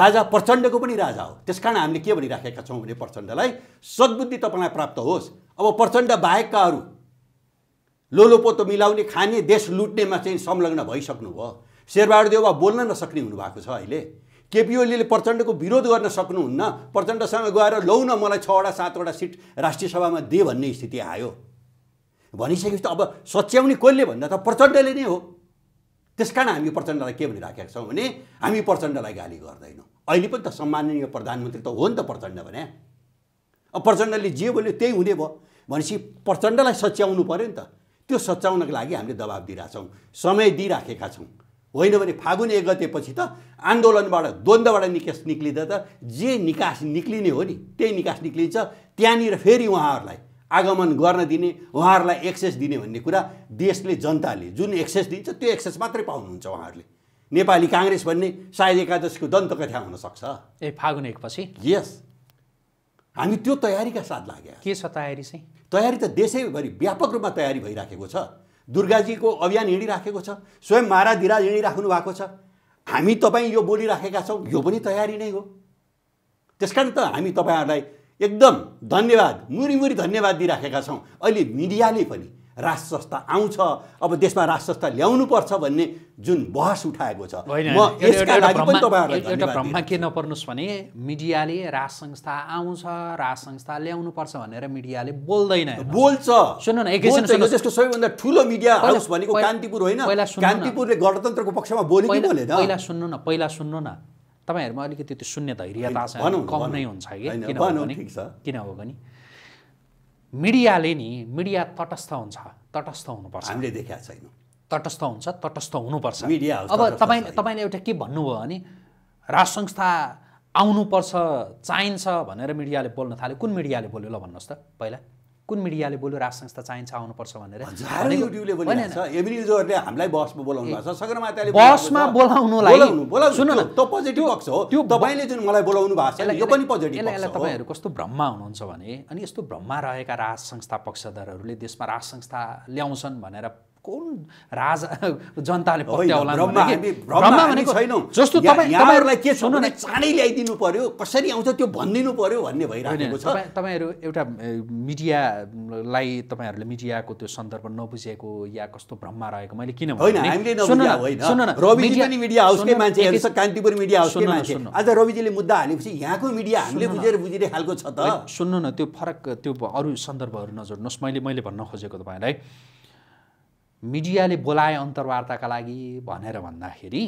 राजा प्रचण्डको पनि राजा हो त्यसकारण हामीले के भनिराखेका छौं भने प्रचण्डलाई सद्बुद्धि तपाईलाई प्राप्त होस् अब प्रचण्ड बाहेककाहरु लोलोपोतो मिलाउने खाने देश लुट्नेमा चाहिँ संलग्न भइसक्नु भयो शेरबहादुर देउवा बोल्न नसक्ने हुनु भएको छ अहिले केपी ओलीले प्रचण्डको विरोध गर्न सक्नुहुन्न प्रचण्डसँग गएर लौ न मलाई 6 वटा 7 वटा सिट राष्ट्रिय सभामा दे भन्ने स्थिति आयो भनिसकेपछि अब सच्याउने कसले भन्दा त प्रचण्डले नै हो त्यसकारण हामी प्रचण्डलाई के भनिराखेका छौं भने हामी प्रचण्डलाई गाली गर्दैनौं अहिले पनि त सम्माननीय प्रधानमन्त्री त हो नि त प्रचण्ड भने अब प्रचण्डले जे बोल्यो त्यही हुने भयो भनेपछि प्रचण्डलाई सच्याउनु पर्यो नि त त्यो सच्याउनको लागि हामीले दबाब दिइराछौं समय दिइराखेका छौं होइन भने फागुन 1 गतेपछि त आन्दोलनबाट द्वन्द्वबाट निक्लिदा त जे निकास निक्लिने हो नि त्यही निकास निक्लिन्छ त्यहाँनिर फेरि उहाँहरुलाई आगमन गर्न दिने उहाँहरुलाई एक्सेस दिने भन्ने कुरा देशले जनताले जुन एक्सेस दिन्छ त्यो एक्सेस मात्रै पाउनुहुन्छ उहाँहरुले नेपाली कांग्रेस भन्ने सायद एकादशको दन्तकथा हुन सक्छ ए फागुन 1 पछि यस हामी त्यो तयारीका साथ लाग्या के छ तयारी चाहिँ तयारी त देशैभरि व्यापक रूपमा तयारी भइराखेको छ दुर्गाजीको अभियान हिँडिराखेको छ स्वयं महाराज धीराज हिँडिराख्नु भएको छ हामी तपाई यो बोलिराखेका छौं यो पनि तयारी नै हो त्यसकारण त हामी तपाईहरुलाई एकदम धन्यवाद मुरीमुरी धन्यवाद दिइराखेका छौं अहिले मिडियाले पनि राष्ट्र संस्था आउँछ अब देशमा राष्ट्र संस्था ल्याउनु पर्छ भन्ने जुन बहस उठाएको छ म यसका लागि पनि तपाईहरुलाई एउटा भ्रममा के नपर्नुस् भने मिडियाले राष्ट्र संस्था आउँछ राष्ट्र संस्था ल्याउनु पर्छ भनेर मिडियाले बोल्दैन बोल्छ सुन्नु न एकैछिन सुन्नु त्यसको सबैभन्दा ठूलो मिडिया हाउस भनेको कान्तिपुर होइन कान्तिपुरले गणतन्त्रको पक्षमा बोल्यो कि बोलेन पहिला सुन्नु न तपाईहरुमा अलिकति त्यो शून्य धैर्यता छ कम नै हुन्छ के किन हो भने मिडियाले नि मिडिया तटस्थ हुन्छ तटस्थ हुनु पर्छ हामीले देखेका छैनौं तटस्थ हुन्छ तटस्थ हुनु पर्छ मिडिया अब तपाईले एउटा के भन्नु भयो भने राष्ट्र संस्था आउनु पर्छ चाहिन्छ भनेर मिडियाले बोल्न थाले कुन मिडियाले बोल्यो ल भन्नुस् त पहिला कुन मिडियाले बोल्यो राष्ट्र संस्था चाहिन्छ आउनु पर्छ भनेर युट्युबले बोलेको छ एभ्रिन्युजहरुले हामीलाई बसमा बोलाउनु भएको छ सगरमाथाले बसमा बोलाउनुलाई सुन्नु न त्यो पोजिटिभ अक्स हो तपाईले जुन मलाई बोलाउनु भएको छ यो पनि पोजिटिभ अक्स हो यसले तपाईहरु कस्तो भ्रममा हुनुहुन्छ भने अनि यस्तो भ्रममा रहेका राष्ट्र संस्था पक्षधरहरुले देशमा राष्ट्र संस्था ल्याउँछन् भनेर कुन राजा जनताले पत्याउला भ्रममा भनेको छैनौ जस्तो तपाईहरुलाई के सुन्नु न चाँडै ल्याइदिनु पर्यो कसरी आउँछ त्यो भन्दिनु पर्यो भन्ने भइराखेको छ तपाईहरु एउटा मिडियालाई तपाईहरुले मिडियाको त्यो सन्दर्भ नबुझेको या कस्तो भ्रममा रहेको मैले किन भने सुन्न न रविजी पनि मिडिया हाउसकै मान्छे हेर्छ कान्तिपुर मिडिया हाउसकै मान्छे आज रविजीले मुद्दा हालेपछि यहाँको मिडिया हामीले बुझेर हालको छ त सुन्नु न त्यो फरक त्यो अरु सन्दर्भहरु नजोड्नुस् मैले भन्न खोजेको तपाईहरुलाई मिडियाले बोलाए अन्तर्वार्ताका लागि भनेर भन्दाखेरि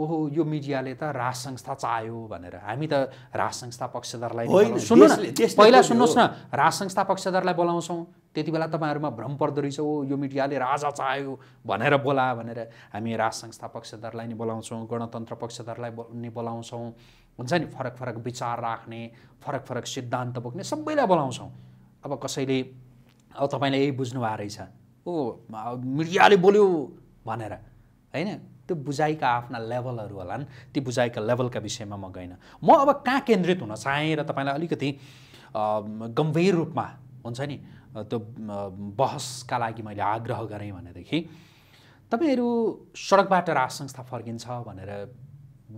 ओहो यो मिडियाले त राष्ट्र संस्था चाह्यो भनेर हामी त राष्ट्र संस्था पक्षधरलाई सुन्नु न पहिला सुन्नुस् न राष्ट्र संस्था पक्षधरलाई बोलाउँछौं त्यतिबेला तपाईहरुमा भ्रम पर्दो रहेछ ओ यो मिडियाले राजा चाह्यो भनेर बोला भनेर हामी राष्ट्र संस्था पक्षधरलाई नि बोलाउँछौं गणतन्त्र पक्षधरलाई नि बोलाउँछौं हुन्छ नि फरक फरक विचार राख्ने फरक फरक सिद्धान्त बोक्ने सबैलाई बोलाउँछौं अब कसैले अब तपाईले यही बुझ्नु भा रहेछ ओ मिडियाले बोल्यो भनेर हैन त्यो बुझाइका आफ्ना लेभलहरु होलान ती बुझाइका लेभलका विषयमा म गएन म अब कहाँ केन्द्रित हुन चाहे र तपाईलाई अलिकति गम्भीर रूपमा हुन्छ नि त्यो बहसका लागि मैले आग्रह गरे भने देखि तपाईहरु सडकबाट राष्ट्र संस्था फर्किन्छ भनेर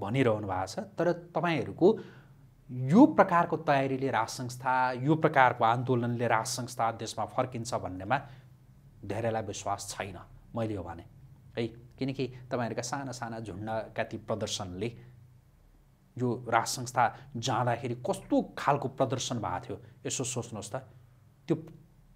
भनिरहनु भएको छ तर तपाईहरुको यो प्रकारको तयारीले राष्ट्र संस्था यो प्रकारको आन्दोलनले राष्ट्र संस्था देशमा फर्किन्छ भन्नेमा धेरैलाई विश्वास छैन मैले हो भने है किनकि तपाईहरुका साना साना झुण्डका ती प्रदर्शनले यो राष्ट्र संस्था जाँदाखेरि कस्तो खालको प्रदर्शन भएको थियो यसो सोच्नुस् त त्यो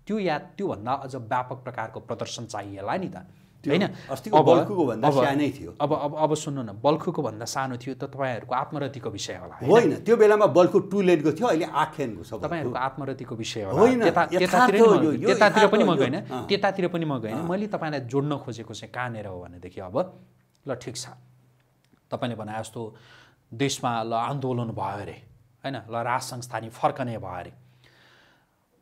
त्यो या त्यो भन्दा अझ व्यापक प्रकारको प्रदर्शन चाहिएला नि त हैन अस्तिको बल्खुको भन्दा सानै थियो अब सुन्नु न बल्खुको भन्दा सानो थियो त तपाईहरुको आत्मरतिको विषय होला होइन त्यो बेलामा बल्खु 2 लेनको थियो अहिले 8 लेनको छ तपाईहरुको आत्मरतिको विषय होला त्यतातिर पनि म गएन मैले तपाईलाई जोड्न खोजेको चाहिँ कानेर हो भने देखि अब ल ठीक छ तपाईले भने जस्तो देशमा ल आन्दोलन भयो रे हैन ल राष्ट्र संस्था नि फर्कने भयो रे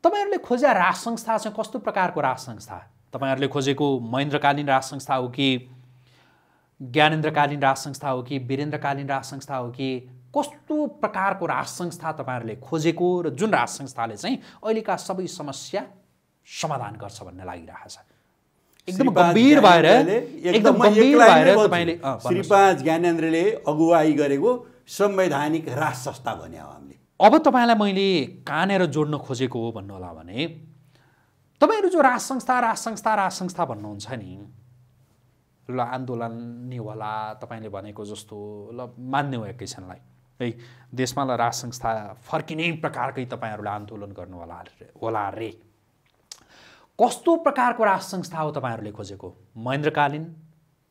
तपाईहरुले खोजे राष्ट्र संस्था चाहिँ कस्तो प्रकारको राष्ट्र संस्था तपाईहरुले खोजेको महेन्द्रकालीन राष्ट्र संस्था हो कि ज्ञानेन्द्रकालीन राज संस्था हो कि वीरेन्द्रकालीन राज संस्था हो कि कस्तो प्रकारको राज संस्था तपाईहरुले खोजेको र जुन राज संस्थाले चाहिँ अहिलेका सबै समस्या समाधान गर्छ भन्ने लागिराछ एकदम गम्भीर भएर तपाईले श्रीपाद ज्ञानेन्द्रले अगुवाई गरेको संवैधानिक राज संस्था भन्ने हो हामीले। अब तपाईलाई मैले कानेर जोड्न खोजेको हो भन्नु होला भने तपाईहरु जो राज संस्था राज संस्था राज संस्था भन्नुहुन्छ नि ल आन्दोलन नि होला तपाईले भनेको जस्तो ल मान्ने हो एकैछिनलाई है देशमा ल राज संस्था फर्किने प्रकारकै तपाईहरुले आन्दोलन गर्नु होला रे कस्तो प्रकारको राज संस्था हो तपाईहरुले खोजेको महेन्द्रकालीन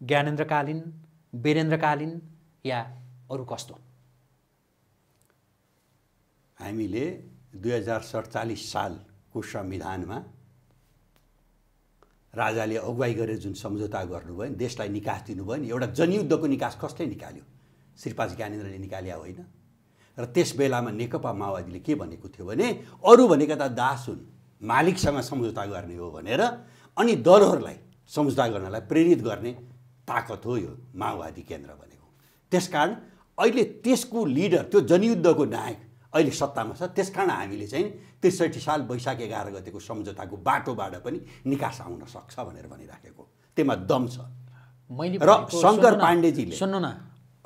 ज्ञानेन्द्रकालीन वीरेन्द्रकालीन या अरु कस्तो। हामीले 2047 सालको संविधानमा राजाले अगुवाई गरे जुन सम्झौता गर्नुभयो देशलाई निकास दिनुभयो नि एउटा जनयुद्धको निकास कसले निकाल्यो श्रीपाद ज्ञानेन्द्रले निकाल्या होइन र त्यस बेलामा नेकपा माओवादीले के भनेको थियो भने अरु भनेका त दास हुन् मालिकसँग सम्झौता गर्ने हो भनेर अनि दलहरुलाई सम्झौता गर्नलाई प्रेरित गर्ने ताकत हो यो माओवादी केन्द्र भनेको। त्यसकारण अहिले त्यसको लिडर त्यो जनयुद्धको नायक अहिले सत्तामा छ त्यसकारण हामीले चाहिँ ६३ साल वैशाख ११ गतेको सम्झौताको बाटोबाट पनि निकास आउन सक्छ भनेर भनिराखेको त्यसमा दम छ। मैले र शंकर पाण्डेजीले सुन्नु न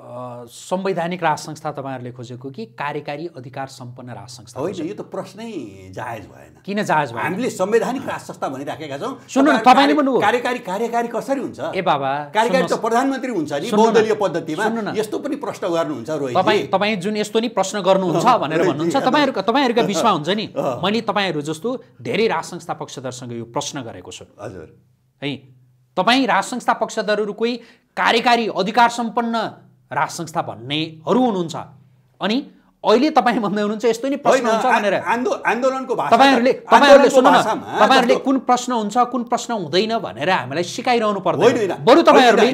संवैधानिक राज संस्था तपाईहरुले खोजेको कि कार्यकारी अधिकार सम्पन्न राज संस्था होइन यो त प्रश्नै जायज भएन किन जायज भएन हामीले संवैधानिक राज संस्था भनिराखेका छौं। सुन्नु न तपाईले भन्नुभयो कार्यकारी कसरी हुन्छ ए बाबा कार्यकारी त प्रधानमन्त्री हुन्छ नि बहुदलीय पद्धतिमा यस्तो पनि प्रश्न गर्नुहुन्छ रोहित तपाई जुन यस्तो नि प्रश्न गर्नुहुन्छ भनेर भन्नुहुन्छ तपाईहरुका बीचमा हुन्छ नि मैले तपाईहरु जस्तो धेरै राज संस्था पक्षधरसँग यो प्रश्न गरेको छु हजुर है तपाई राज संस्था पक्षधरहरुकै कार्यकारी अधिकार सम्पन्न राज संस्था भन्नेहरु हुनुहुन्छ अनि अहिले तपाई भन्दै हुनुहुन्छ यस्तो नि प्रश्न हुन्छ भनेर आन्दोलनको भाषा तपाईहरुले सुन्नु न तपाईहरुले कुन प्रश्न हुन्छ कुन प्रश्न हुँदैन भनेर हामीलाई सिकाइरहनु पर्दैन बरु तपाईहरुले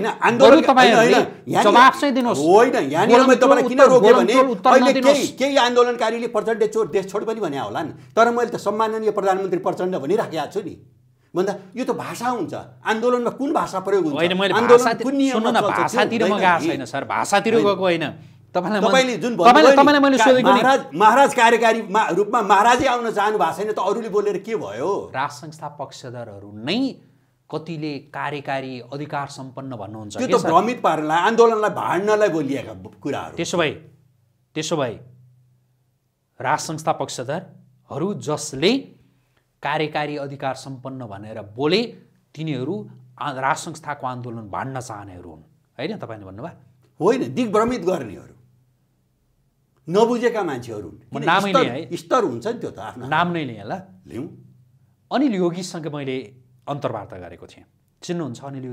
जवाफ चाहिँ दिनुहोस् होइन यहाँनिर म तपाईलाई किन रोके भने अहिले केही आन्दोलनकारीले प्रचण्डले चोर देश छोड पनि भन्या होला नि तर मैले त सम्माननीय प्रधानमन्त्री प्रचण्ड भनिराखेको छु नि भन्दा यो त भाषा हुन्छ आन्दोलनमा कुन भाषा प्रयोग हुन्छ हैन मैले भाषातिर म गएको छैन सर भाषातिर गएको हैन तपाईले जुन तपाईले मैले सोधेको महाराज कार्यकारी रूपमा महाराजै आउन चाहनु भएको छैन त अरूले बोलेर के भयो। राज संस्था पक्षधरहरु नै कतिले कार्यकारी अधिकार सम्पन्न भन्नुहुन्छ के त भ्रमित पार्नलाई आन्दोलनलाई भाड्नलाई बोलिएका कुराहरु। त्यसो भए राज संस्था पक्षधरहरु जसले कार्यकारी अधिकार सम्पन्न भनेर बोले तिनीहरु राज संस्थाको आन्दोलन भाड्न चाहनेहरु हुन् हैन तपाईले भन्नुभयो होइन दिग्भ्रमित गर्नेहरु नबुझेका मान्छेहरु हुन् नामै लिएँ है स्तर हुन्छ नि त्यो त आफ्नो नाम नै लिएँ ल लिऊ अनिल योगीसँग मैले अन्तर्वार्ता गरेको थिएँ चिन्नुहुन्छ अनिल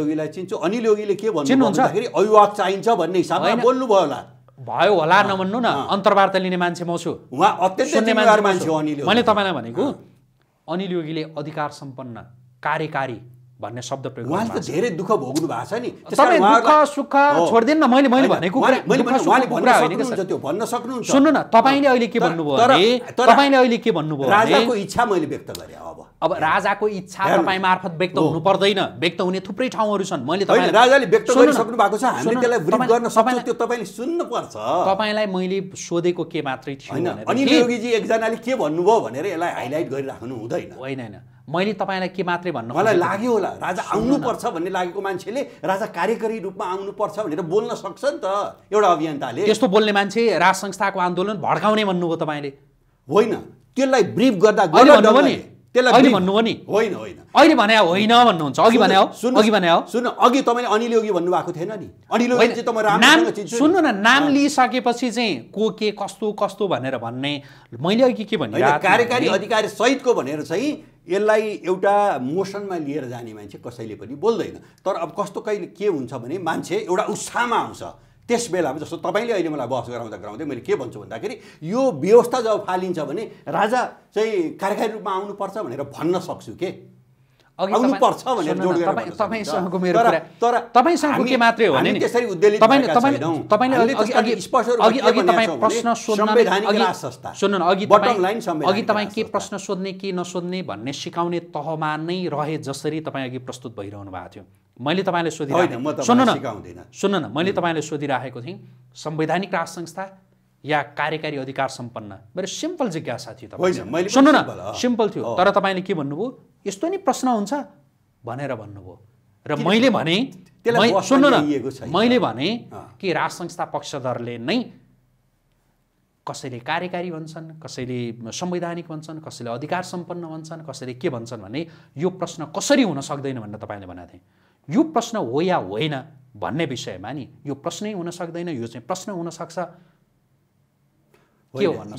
योगीलाई चिन्छु। अनिल योगीले के भन्नुहुन्छ भन्दाखेरि अभिभावक चाहिन्छ भन्ने हिसाबले बोल्नु भयो होला भयो होला नभन्नु न अन्तर्वार्ता लिने मान्छे म छु उहाँ अत्यन्तै जिम्मेवार मान्छे हो अनिल योगी। मैले तपाईलाई भनेको अनिल योगीले अधिकार सम्पन्न कार्यकारी भन्ने शब्द प्रयोग गर्नु भएको छ उहाँले त धेरै दुःख भोग्नु भएको छ नि त्यसकारण उहाँको सुख छोड्दैन मैले भनेको उहाँले भन्न सक्नुहुन्छ त्यो भन्न सक्नुहुन्छ। सुन्नु न तपाईले अहिले के भन्नुभयो भने तपाईले अहिले के भन्नुभयो भने राजाको इच्छा मैले व्यक्त गरे अब राजाको इच्छा तपाईं मार्फत व्यक्त हुनु पर्दैन व्यक्त हुने थुप्रै ठाउँहरु छन् मैले तपाईलाई राजाले व्यक्त गरिसक्नु भएको छ हामीले त्यसलाई विरुद्ध गर्न सक्छौं त्यो तपाईले सुन्न पर्छ तपाईलाई मैले सोधेको के मात्रै थियो भने अनिल योगीजी एकजनाले के भन्नुभयो भनेर यसलाई हाइलाइट गरिराख्नु हुँदैन होइन मैले तपाईलाई के मात्रै भन्नु मलाई लाग्यो होला राजा आउनु पर्छ भन्ने लागेको मान्छेले राजा कार्यकारी रूपमा आउनु पर्छ भनेर बोल्न सक्छ नि त एउटा अभियन्ताले त्यस्तो बोल्ने मान्छे राज संस्थाको आन्दोलन भड्काउने भन्नुभयो तपाईले होइन त्यसलाई ब्रीफ गर्दा गरे त्यसलाई भन्नुभयो नि होइन अहिले भने होइन भन्नुहुन्छ अघि भने हो सुन अघि तपाईले अनिल योगी भन्नु भएको थिएन नि अनिल योगी चाहिँ त म राम्रो चिन्छु सुन्नु न नाम लिइसकेपछि चाहिँ को के कस्तो कस्तो भनेर भन्ने मैले अघि के भने कार्यकारी अधिकारी सहितको भनेर चाहिँ यसलाई एउटा मोसनमा लिएर जाने मान्छे कसैले पनि बोल्दैन तर अब कस्तो कहिले के हुन्छ भने मान्छे एउटा उत्साहमा आउँछ त्यस बेलामा जस्तो तपाईले अहिले मलाई बहस गराउँदै मैले के भन्छु भन्दाखेरि यो व्यवस्था जब फालिन्छ भने राजा चाहिँ कार्यकारी रूपमा आउनु पर्छ भनेर भन्न सक्छु के आउनु पर्छ भनेर जोड गरेर तपाईसँगको मेरो कुरा तर तपाईसँगको के मात्रै हो नि त्यसरी उद्देलित तपाईले अघि तपाई प्रश्न सोध्न अघि तपाई के प्रश्न सोध्ने के नसोध्ने भन्ने सिकाउने तहमा नै रहे जसरी तपाई अघि प्रस्तुत भइरहनु भएको थियो मैले तपाईलाई सोधिरहेको सुन्न न मैले तपाईलाई सोधिरहेको थिएँ संवैधानिक राष्ट्र संस्था या कार्यकारी अधिकार सम्पन्न मेरो सिम्पल जिज्ञासा थियो तपाईलाई सुन्न न सिम्पल थियो तर तपाईले के भन्नुभयो यस्तो नि प्रश्न हुन्छ भनेर भन्नुभयो र मैले भने त्यसलाई सुन्न न मैले भने कि राष्ट्र संस्था पक्षधरले नै कसैले कार्यकारी भन्छन् कसैले संवैधानिक भन्छन् कसैले अधिकार सम्पन्न भन्छन् कसैले के भन्छन् भन्ने यो प्रश्न कसरी हुन सक्दैन भनेर तपाईले भनेथे यो प्रश्न हो या होइन भन्ने विषयमा नि यो प्रश्नै हुन सक्दैन यो चाहिँ प्रश्न हुन सक्छ के हो भन्नु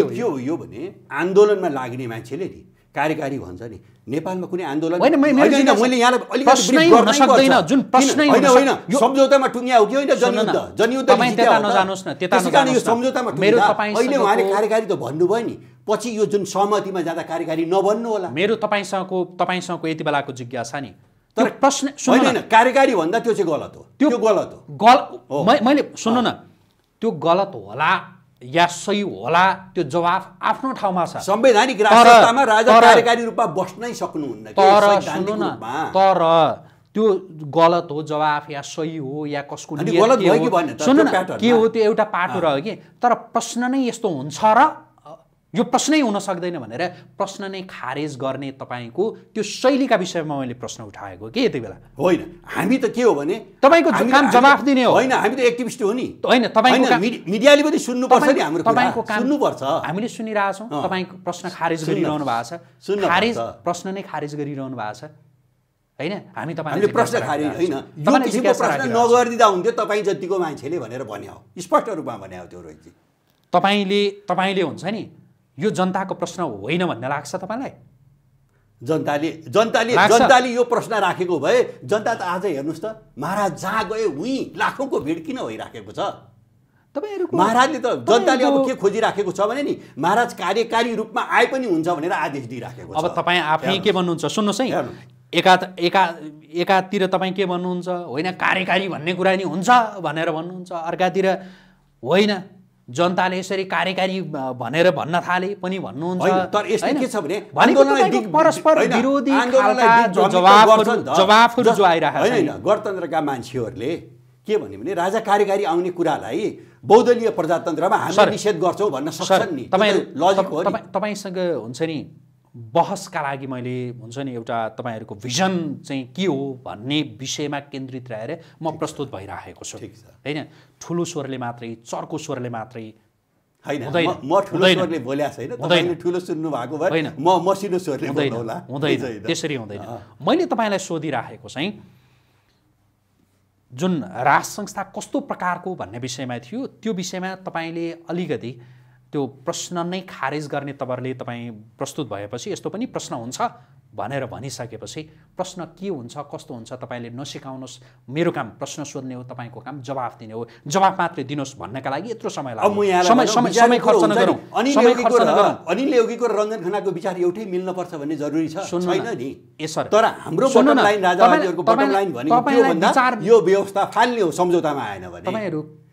यो यो यो भने आन्दोलनमा लाग्ने मान्छेले नि कार्यकारी भन्छ नि नेपालमा कुनै आन्दोलन हैन मैले यहाँ अलिकति ब्रिफ गर्न सक्दैन जुन प्रश्नै होइन सम्झौतामा टुङ्ग्या हो कि होइन जनयुद्ध जनयुद्ध त्यता नजानुस् न त्यता नजानुस् मेरो तपाईँ अहिले उहाँले कार्यकारी त भन्नुभयो नि पछि यो जुन सहमतिमा जादा कार्यकारी नबन्नु होला मेरो तपाईसँको यति बेलाको जिज्ञासा नि तर प्रश्न सुन्न न कार्यकारी भन्दा त्यो चाहिँ गलत हो त्यो गलत हो मैले सुन्न न त्यो गलत होला या सही होला त्यो जवाफ आफ्नो ठाउँमा छ संवैधानिक राजसंस्थामा राजा कार्यकारी रूपमा बस्नै सक्नुहुन्न तर सुन्नु न तर त्यो गलत हो जवाफ या सही हो या कसको सुन्नु न के हो त्यो एउटा पाटो रह्यो के तर प्रश्न नै यस्तो हुन्छ र यो प्रश्नै हुन सक्दैन भनेर प्रश्न नै खारेज गर्ने तपाईको त्यो शैलीका विषयमा मैले प्रश्न उठाएको के यति बेला होइन हामी त के हो भने तपाईको काम जवाफ दिने हो हैन हामी त एक्टिभिस्ट हो नि हैन तपाईको मिडियाले पनि सुन्नु पर्छ नि हाम्रो तपाईको काम सुन्नु पर्छ हामीले सुनिरा छौं तपाईको प्रश्न खारेज गरिरहनु भएको छ खारेज प्रश्न नै खारेज गरिरहनु भएको छ हैन हामी तपाईले प्रश्न खारेज हैन यो किसिमको प्रश्न नगर्दिदा हुन्थ्यो तपाई जतिको मान्छेले भनेर भन्या हो स्पष्ट रूपमा भन्या हो त्यो रोहित जी तपाईले हुन्छ नि यो जनताको प्रश्न होइन भन्ने लाग्छ तपाईलाई जनताले जनताले जनताले यो प्रश्न राखेको भए जनता त आज हेर्नुस् त महाराज जहाँ गए उही लाखौंको भिड किन भइराखेको छ तपाईहरुको महाराजले त जनताले अब के खोजिराखेको छ भने नि महाराज कार्यकारी रूपमा आए पनि हुन्छ भनेर आदेश दिइराखेको छ अब तपाई आफै के भन्नुहुन्छ सुन्नुस् है एकातिर तपाई के भन्नुहुन्छ होइन कार्यकारी भन्ने कुरा नि हुन्छ भनेर भन्नुहुन्छ अर्कातिर होइन जनताले यसरी कार्यकारी भनेर भन्न थाले पनि भन्नुहुन्छ तर यस्तो के छ भने आन्दोलनले परस्पर विरोधी खालका जवाफहरु जो आइराखेका छन् हैन गणतन्त्रका मान्छेहरुले के भन्ने भने राजा कार्यकारी आउने कुरालाई बहुदलीय प्रजातन्त्रमा हामी निषेध गर्छौं भन्न सक्छन् नि लजिक हो तपाईसँग हुन्छ नि बहसका लागि मैले हुन्छ नि एउटा तपाईहरुको भिजन चाहिँ के हो भन्ने विषयमा केन्द्रित रहेर म प्रस्तुत भइराखेको छु हैन ठूलो स्वरले मात्रै चर्को स्वरले मात्रै हैन म ठूलो स्वरले बोल्या छैन तपाईले ठूलो सुन्नु भएको भए म मसिनो स्वरले बोल्नु होला त्यसरी हुँदैन मैले तपाईलाई सोधिराखेको चाहिँ जुन राष्ट्र संस्था कस्तो प्रकारको भन्ने विषयमा थियो त्यो विषयमा तपाईले अलिकति त्यो प्रश्न नै खारेज गर्ने तवरले तपाई प्रस्तुत भएपछि यस्तो पनि प्रश्न हुन्छ भनेर भनिसकेपछि प्रश्न के हुन्छ कस्तो हुन्छ तपाईले नसिकाउनुस् मेरो काम प्रश्न सोध्ने हो तपाईको काम जवाफ दिने हो जवाफ मात्र दिनुस् भन्नका लागि यत्रो समय लाग्यो समय खर्च नगरौं अनिल योगीको र रञ्जन खनालको विचार एउटै मिल्न पर्छ भन्ने जरुरी छैन नि तर हाम्रो बटम लाइन राजावादीहरुको बटम लाइन भनेको के हो भन्दा यो व्यवस्था फाल्ने हो सम्झौतामा आएन भने तपाईहरु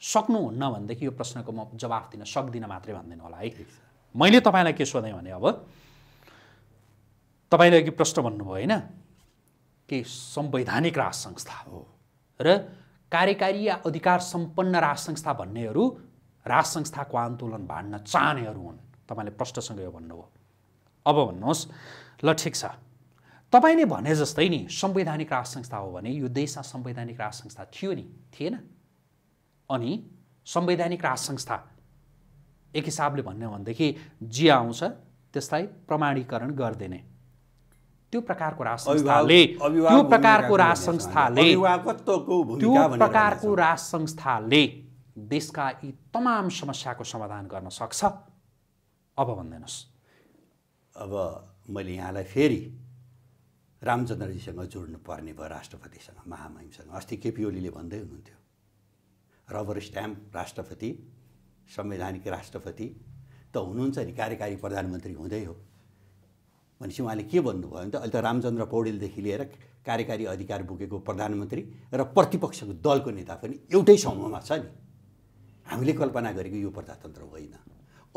सक्नुहुन्न भन्देखि यो प्रश्नको म जवाफ दिन सक्दिन मात्रै भन्दिन होला है मैले तपाईलाई के सोधेँ भने अब तपाईले अघि प्रश्न भन्नुभयो हैन के संवैधानिक राष्ट्र संस्था हो र कार्यकारी या अधिकार सम्पन्न राष्ट्र संस्था भन्नेहरू राष्ट्र संस्थाको आन्दोलन भाड्न चाहनेहरू हुन् तपाईले प्रश्नसँग यो भन्नुभयो अब भन्नुहोस् ल ठीक छ तपाईले भने जस्तै नि संवैधानिक राष्ट्र संस्था हो भने यो देशमा संवैधानिक राष्ट्र संस्था थियो नि थिएन अनि संवैधानिक राष्ट्र संस्था एक हिसाबले भन्ने हो भनेदेखि जे आउँछ त्यसलाई प्रमाणीकरण गर्दिने त्यो प्रकारको राष्ट्र संस्थाले देशका यी तमाम समस्याको समाधान गर्न सक्छ अब भन्दिनुस् अब मैले यहाँलाई फेरि रामचन्द्रजीसँग जोड्नु पर्ने भयो राष्ट्रपतिसँग महामहिमसँग अस्ति केपी ओलीले भन्दै हुनुहुन्थ्यो रबर स्ट्याम्प राष्ट्रपति संवैधानिक राष्ट्रपति त हुनुहुन्छ नि कार्यकारी प्रधानमन्त्री हुँदै हो भनेपछि उहाँले के भन्नुभयो नि त अहिले त रामचन्द्र पौडेलदेखि लिएर कार्यकारी अधिकार बोकेको प्रधानमन्त्री र प्रतिपक्षको दलको नेता पनि एउटै समूहमा छ नि हामीले कल्पना गरेको यो प्रजातन्त्र होइन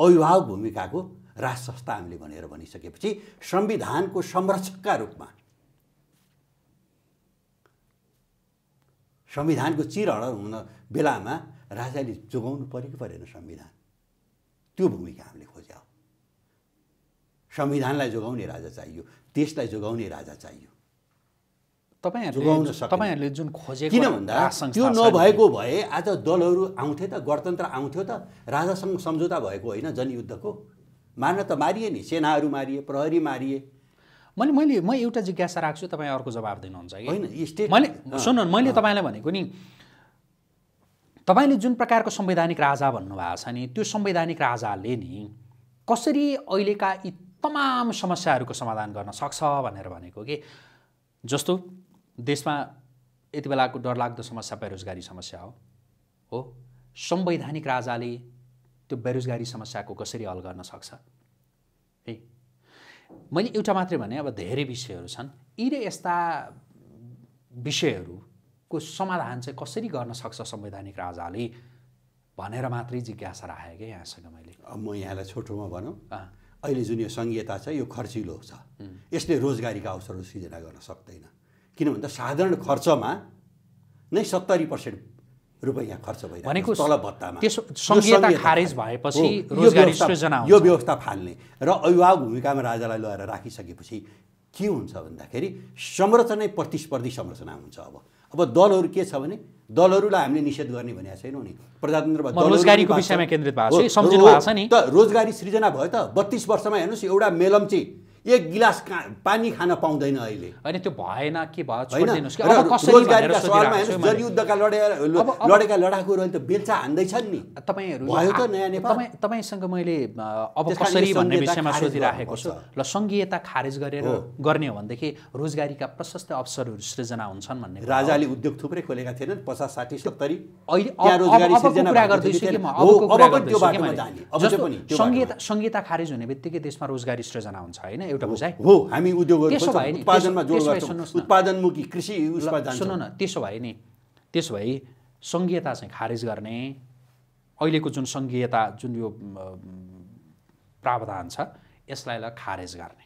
अभिभावक भूमिकाको राष्ट्र संस्था हामीले भनेर भनिसकेपछि संविधानको संरक्षकका रूपमा संविधानको चिरहरण हुन बेलामा राजाले जोगाउनु परेको परेन संविधान त्यो भूमिका हामीले खोज्या हो संविधानलाई जोगाउने राजा चाहियो देशलाई जोगाउने राजा चाहियो तपाईहरुले जुन खोजेको त्यो नभएको भए आज दलहरु आउँथे त गणतन्त्र आउँथ्यो त राजासँग सम्झौता भएको होइन जनयुद्धको मार्न त मारिए नि सेनाहरु मारिए प्रहरी मारिए मैले एउटा जिज्ञासा राख्छु तपाई अर्को जवाफ दिनुहुन्छ कि हैन स्टेट मैले सुन्नु मैले तपाईलाई भनेको नि तपाईले जुन प्रकारको संवैधानिक राजा भन्नु भएको छ नि त्यो संवैधानिक राजाले नि कसरी अहिलेका यी तमाम समस्याहरुको समाधान गर्न सक्छ भनेर भनेको के जस्तो देशमा यति बेलाको डरलाग्दो समस्या बेरोजगारी समस्या हो संवैधानिक राजाले त्यो बेरोजगारी समस्याको कसरी हल गर्न सक्छ है मैले एउटा मात्रै भने अब धेरै विषयहरु छन् यी र यस्ता विषयहरुको समाधान चाहिँ कसरी गर्न सक्छ संवैधानिक राजाले भनेर मात्रै जिज्ञासा राखे के यहाँसँग मैले अब म यहाँलाई छोटोमा भनौं अहिले जुन यो संघीयता छ यो खर्चिलो छ यसले रोजगारीका अवसरहरू सृजना गर्न सक्दैन किन भन्दा साधारण खर्चमा नै 70% रुपैयाँ खर्च भइरहेको तलब भत्तामा त्यसो संघीयता खारेज भएपछि रोजगारी सृजना हुन्छ यो व्यवस्था फाल्ने र अभिभावक भूमिकामा राजालाई ल्याएर राखिसकेपछि के हुन्छ भन्दाखेरि संरचना प्रतिस्पर्धी संरचना हुन्छ अब दलहरु के छ भने दलहरुलाई हामीले निषेध गर्ने भनेको छैनौ नि प्रजातन्त्रमा रोजगारीको विषयमा केन्द्रित भएको छ सम्झिनु भएको छ नि त रोजगारी सृजना भयो त 32 वर्षमा हेर्नुस् एउटा मेलम्ची एक गिलास पानी खान पाउँदैन अहिले अनि त्यो भएन के भयो छोड्दिनुस् के अब कसरी रोजगारीका सवालमा हेर्नुस् जनयुद्धका लडेका लडाकुहरुले त बेल्चा हान्दै छन् नि तपाईहरु भयो त नयाँ नेपाल तपाईसँग मैले अब कसरी भन्ने विषयमा सोधिराखेको छु ल संघीयता खारेज गरेर गर्ने हो भनेदेखि रोजगारीका प्रशस्त अवसरहरु सृजना हुन्छन् भन्ने राजाले उद्योग थुप्रै खोलेका थिएनन् 50 60 70 अहिले त्यहाँ रोजगारी सृजना कुरा गर्दैछु के म अब त्यो बाटोमा जाने अवश्य पनि संघीयता खारेज हुनेबित्तिकै देशमा रोजगारी सृजना हुन्छ हैन हो हामी उद्योगहरु उत्पादनमा जोड गर्छौं उत्पादनमुखी कृषि उसमा जान्छ सुन्नु न त्यसो भए संघीयता चाहिँ खारेज गर्ने अहिलेको जुन संघीयता जुन यो प्रावधान छ यसलाई ल खारेज गर्ने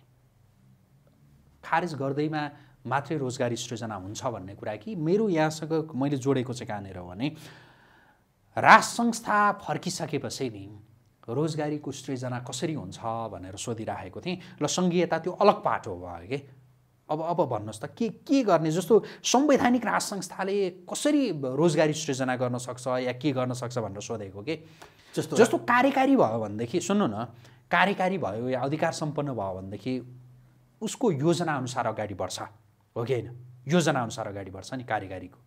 खारेज गर्दैमा मात्रै रोजगारी सृजना हुन्छ भन्ने कुरा कि मेरो यहाँसँग मैले जोडेको चाहिँ कानेर हो भने राष्ट्र संस्था फर्किसकेपछि नि रोजगारीको सृजना कसरी हुन्छ भनेर सोधिराखेको थिए ल संघीयता त्यो अलग पाटो भयो के अब भन्नुस् त के गर्ने जस्तो संवैधानिक राष्ट्र संस्थाले कसरी रोजगारी सृजना गर्न सक्छ या के गर्न सक्छ भनेर सोधेको के जस्तो कार्यकारी भयो भनेदेखि सुन्नु न कार्यकारी भयो या अधिकार सम्पन्न भयो भनेदेखि उसको योजना अनुसार अगाडि बढ्छ हो कि हैन योजना अनुसार अगाडि बढ्छ नि कार्यकारीको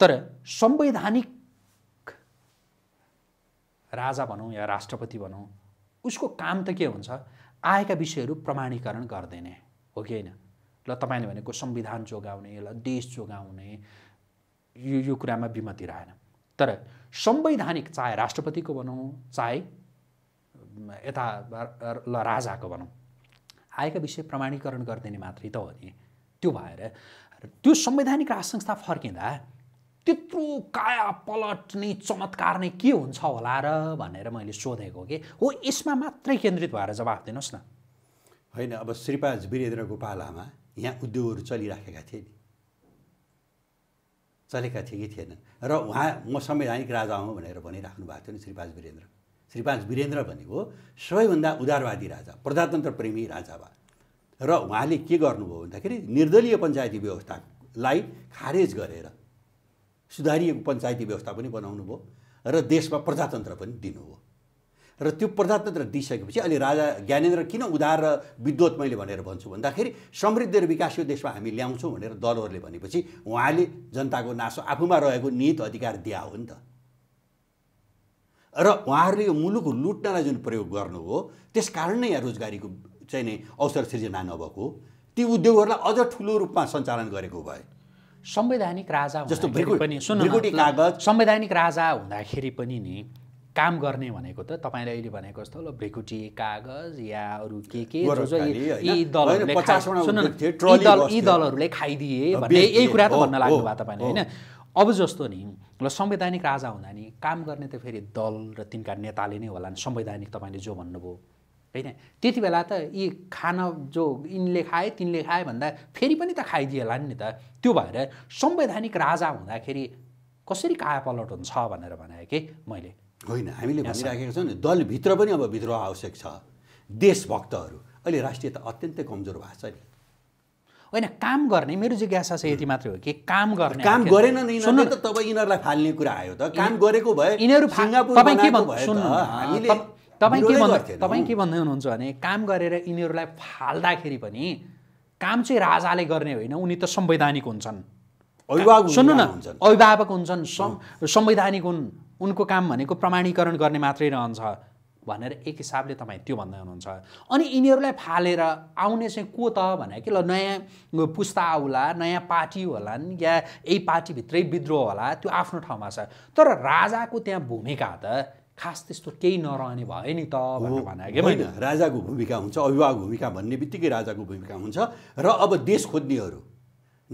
तर संवैधानिक राजा भनौं या राष्ट्रपति भनौं उसको काम त के हुन्छ आएका विषयहरु प्रमाणीकरण गर्दिने हो कि हैन ल तपाईले भनेको संविधान जोगाउने ल देश जोगाउने यो कुरामा विमति रहेन तर संवैधानिक चाहे राष्ट्रपतिको भनौं चाहे यता ल राजाको भनौं आएका विषय प्रमाणीकरण गर्दिने मात्रै त हो नि त्यो भएर त्यो संवैधानिक राष्ट्र संस्था फर्किँदा त्यत्रो काया पलट नै चमत्कार नै के हुन्छ होला र भनेर मैले सोधेको के हो यसमा मात्रै केन्द्रित भएर जवाफ दिनुस् न हैन अब श्रीपाद वीरेन्द्रको पालामा यहाँ उद्योगहरु चलिराखेका थिए नि चलेका थिए कि थिएन र उहाँ म संवैधानिक राजा हुँ भनेर भनिराख्नु भएको थियो नि श्रीपाद वीरेन्द्र भनेको सबैभन्दा उदारवादी राजा प्रजातन्त्र प्रेमी राजा भए र उहाँले के गर्नुभयो भन्दाखेरि निर्दलीय पञ्चायती व्यवस्थालाई खारेज गरेर सुधारिएको पञ्चायती व्यवस्था पनि बनाउनु भयो र देशमा प्रजातन्त्र पनि दिनुभयो र त्यो प्रजातन्त्र दिइसकेपछि अहिले राजा ज्ञानेन्द्र किन उदार र विद्वत मैले भनेर भन्छु भन्दाखेरि समृद्धि र विकास यो देशमा हामी ल्याउँछौं भनेर दलहरुले भनेपछि उहाँले जनताको नासो आफूमा रहेको निहित अधिकार दिया हो नि त र उहाँहरुले यो मुलुक लुट्नलाई जुन प्रयोग गर्नु हो त्यसकारण नै यहाँ रोजगारीको चाहिँ नै अवसर सृजना नभएको ती उद्योगहरुलाई अझ ठूलो रूपमा सञ्चालन गरेको भए संवैधानिक राजा जस्तो ब्रिगुटी कागज संवैधानिक राजा हुँदाखेरि पनि नि काम गर्ने भनेको त तपाईले अहिले भनेको जस्तो ल ब्रिगुटी कागज या अरु के जो जो यी दलहरुले 50 वटा उद्योग थिए ट्रली यी दलहरुले खाइदिए भन्ने यही कुरा त भन्न लाग्नु भा तपाईले हैन अब जस्तो नि ल संवैधानिक राजा हुँदा नि काम गर्ने त फेरि दल र तिनका नेताले नै होलान संवैधानिक तपाईले जो भन्नुभयो हैन त्यतिबेला त यी खान जो इनले खाए तिनले खाए भन्दा फेरि पनि त खाइदिएला नि त त्यो भएर संवैधानिक राजा हुँदाखेरि कसरी कायापलट हुन्छ भनेर भने के मैले होइन हामीले भनिराखेका छौं नि दल भित्र पनि अब विद्रोह आवश्यक छ देशभक्तहरु अहिले राष्ट्रियता अत्यन्तै कमजोर भएको छ नि हैन काम गर्ने मेरो जिज्ञासा चाहिँ यति मात्र हो कि काम गर्ने काम गरेन नि यिनीहरुले त तब यिनीहरुलाई फाल्ने कुरा आयो त काम गरेको भए सिंगापुर बनाएको भए त हामीले तपाई के भन्दै हुनुहुन्छ भने काम गरेर यिनीहरुलाई फाल्दाखेरि पनि काम चाहिँ राजाले गर्ने होइन उनी त संवैधानिक हुन्छन् अभिभावक हुन्छन् संवैधानिक हुन् उनको काम भनेको प्रमाणीकरण गर्ने मात्रै रहन्छ भनेर एक हिसाबले तपाई त्यो भन्दै हुनुहुन्छ अनि यिनीहरुलाई फालेर आउने चाहिँ को त भने के ल नयाँ पुस्ता आउला नयाँ पार्टी होला नि या यही पार्टी भित्रै विद्रोह होला त्यो आफ्नो ठाउँमा छ तर राजाको त्यहाँ भूमिका त खास त्यस्तो केही नरहने भयो नि त भनेर भने के हैन राजाको भूमिका हुन्छ अभिभावक भूमिका भन्नेबित्तिकै राजाको भूमिका हुन्छ र अब देश खोज्नेहरु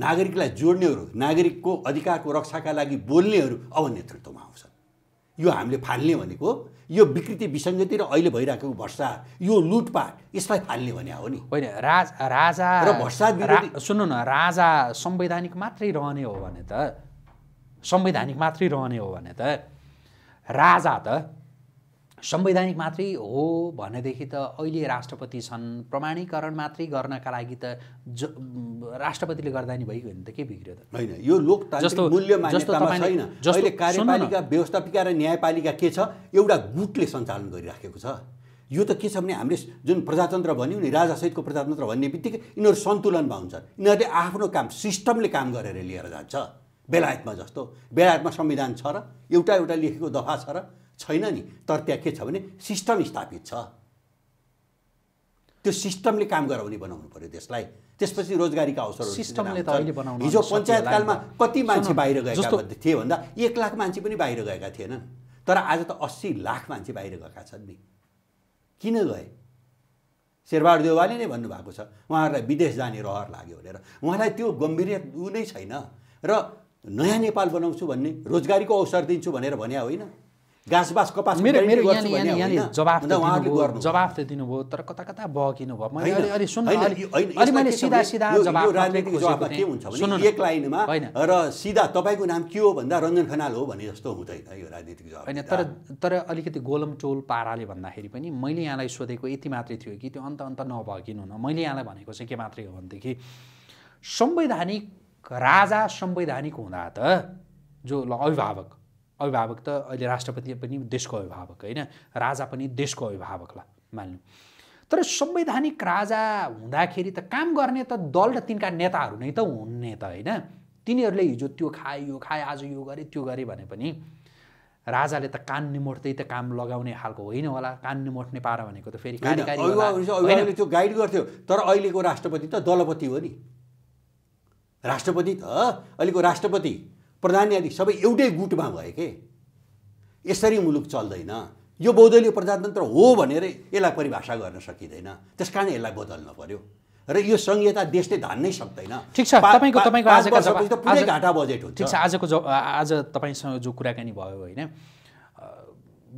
नागरिकलाई जोड्नेहरु नागरिकको अधिकारको रक्षाका लागि बोल्नेहरु अब नेतृत्वमा आउँछन् यो हामीले फाल्ने भनेको यो विकृति विसंगति र अहिले भइराखेको भ्रष्टाचार यो लुटपाट यसलाई फाल्ने भन्या हो नि हैन राजा र भ्रष्टाचार सुन्नु न राजा संवैधानिक मात्रै रहने हो भने त राजा त संवैधानिक मात्रै हो भनेदेखि त अहिले राष्ट्रपति छन् प्रमाणीकरण मात्रै गर्नका लागि त राष्ट्रपतिले गर्दा नि भइगयो नि त के बिग्र्यो त हैन यो लोकतान्त्रिक मूल्य मान्यतामा छैन अहिले कार्यपालिका व्यवस्थापिका र न्यायपालिका के छ एउटा गुटले सञ्चालन गरिराखेको छ यो त के छ भने हामीले जुन प्रजातन्त्र भन्यौ नि राजा सहितको प्रजातन्त्र भन्नेबित्तिकै इन्हहरु सन्तुलनमा हुन्छन् इन्हहरुले आफ्नो काम सिस्टमले काम गरेर लिएर जान्छ बेलायतमा जस्तो बेलायतमा संविधान छ र एउटा लेखेको दफा छ र छैन नि तर त्यहाँ के छ भने सिस्टम स्थापित छ त्यो सिस्टमले काम गराउने बनाउनु पर्यो देशलाई त्यसपछि रोजगारीका अवसरहरू सिस्टमले त अहिले बनाउनु हिजो पञ्चायतकालमा कति मान्छे बाहिर गएका थिए भन्दा 1 लाख मान्छे पनि बाहिर गएका थिएनन् तर आज त 80 लाख मान्छे बाहिर गएका छन् नि किन गए शेरबहादुर देउवाले नै भन्नु भएको छ उहाँहरुलाई विदेश जाने रहर लाग्यो भनेर उहाँलाई त्यो गम्भीर्यता नै छैन र नयाँ नेपाल बनाउँछु भन्ने रोजगारीको अवसर दिन्छु भनेर भन्या होइन गासबास कपास जवाफ त दिनुभयो तर कता बकिनु भयो मैले अलि सुन्न अलि मैले सिधा जवाफ के हुन्छ भने एक लाइनमा र सिधा तपाईको नाम के हो भन्दा रञ्जन खनाल हो भने जस्तो हुँदैन यो राजनीतिक जवाफ हैन तर अलिकति गोलमटोल पाराले भन्दाखेरि पनि मैले यहाँलाई सोधेको यति मात्रै थियो कि त्यो अन्त नबकिनु न मैले यहाँलाई भनेको चाहिँ के मात्रै हो भनेदेखि संवैधानिक राजा संवैधानिक हुँदा त जो अभिभावक त अहिले राष्ट्रपति पनि देशको अभिभावक हैन राजा पनि देशको अभिभावकला मान्नु तर संवैधानिक राजा हुँदाखेरि त काम गर्ने त दल र तिनका नेताहरु नै त हुन्ने त हैन तिनीहरुले हिजो त्यो खाए यो खाए आज यो गरे त्यो गरे भने पनि राजाले त कान निमोट्दै त काम लगाउने हालको होइन होला कान निमोट्ने पारा भनेको त फेरि कार्यकारी अभिभावकले त्यो गाइड गर्थ्यो तर अहिलेको राष्ट्रपति त दलपति हो नि राष्ट्रपति त अहिलेको राष्ट्रपति प्रधान न्यायाधीश सबै एउटै गुटमा भए के यसरी मुलुक चल्दैन यो बहुदलीय प्रजातन्त्र हो भनेर यसलाई परिभाषा गर्न सकिदैन त्यसकारण यसलाई बदल्न पर्यो र यो संहिता देशले धान्नै सक्दैन ठीक छ तपाईको आजको पुरै घाटा बजेट हो ठीक छ आज तपाईसँग जो कुराकानी भयो हैन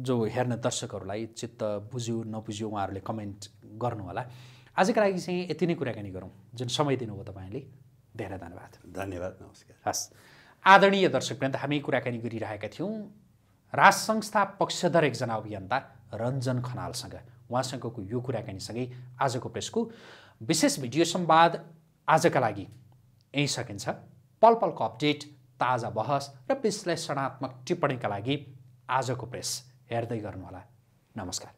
जो हेर्न दर्शकहरुलाई चित्त बुझ्यो नबुझ्यो उहाँहरुले कमेन्ट गर्नु होला आजको लागि चाहिँ यति नै कुराकानी गरौं जुन समय दिनुभयो तपाईले धेरै धन्यवाद नमस्कार हस् आदरणीय दर्शकवृन्द हामी कुराकानी गरिरहेका थियौं राष्ट्र संस्था पक्षधर एकजना अभियन्ता रञ्जन खनालसँग उहाँसँगको यो कुराकानीसँगै आजको प्रेसको विशेष भिडियो संवाद आजका लागि यही सकिन्छ पलपलको अपडेट ताजा बहस र विश्लेषणात्मक टिप्पणीका लागि आजको प्रेस हेर्दै गर्नु होला नमस्कार।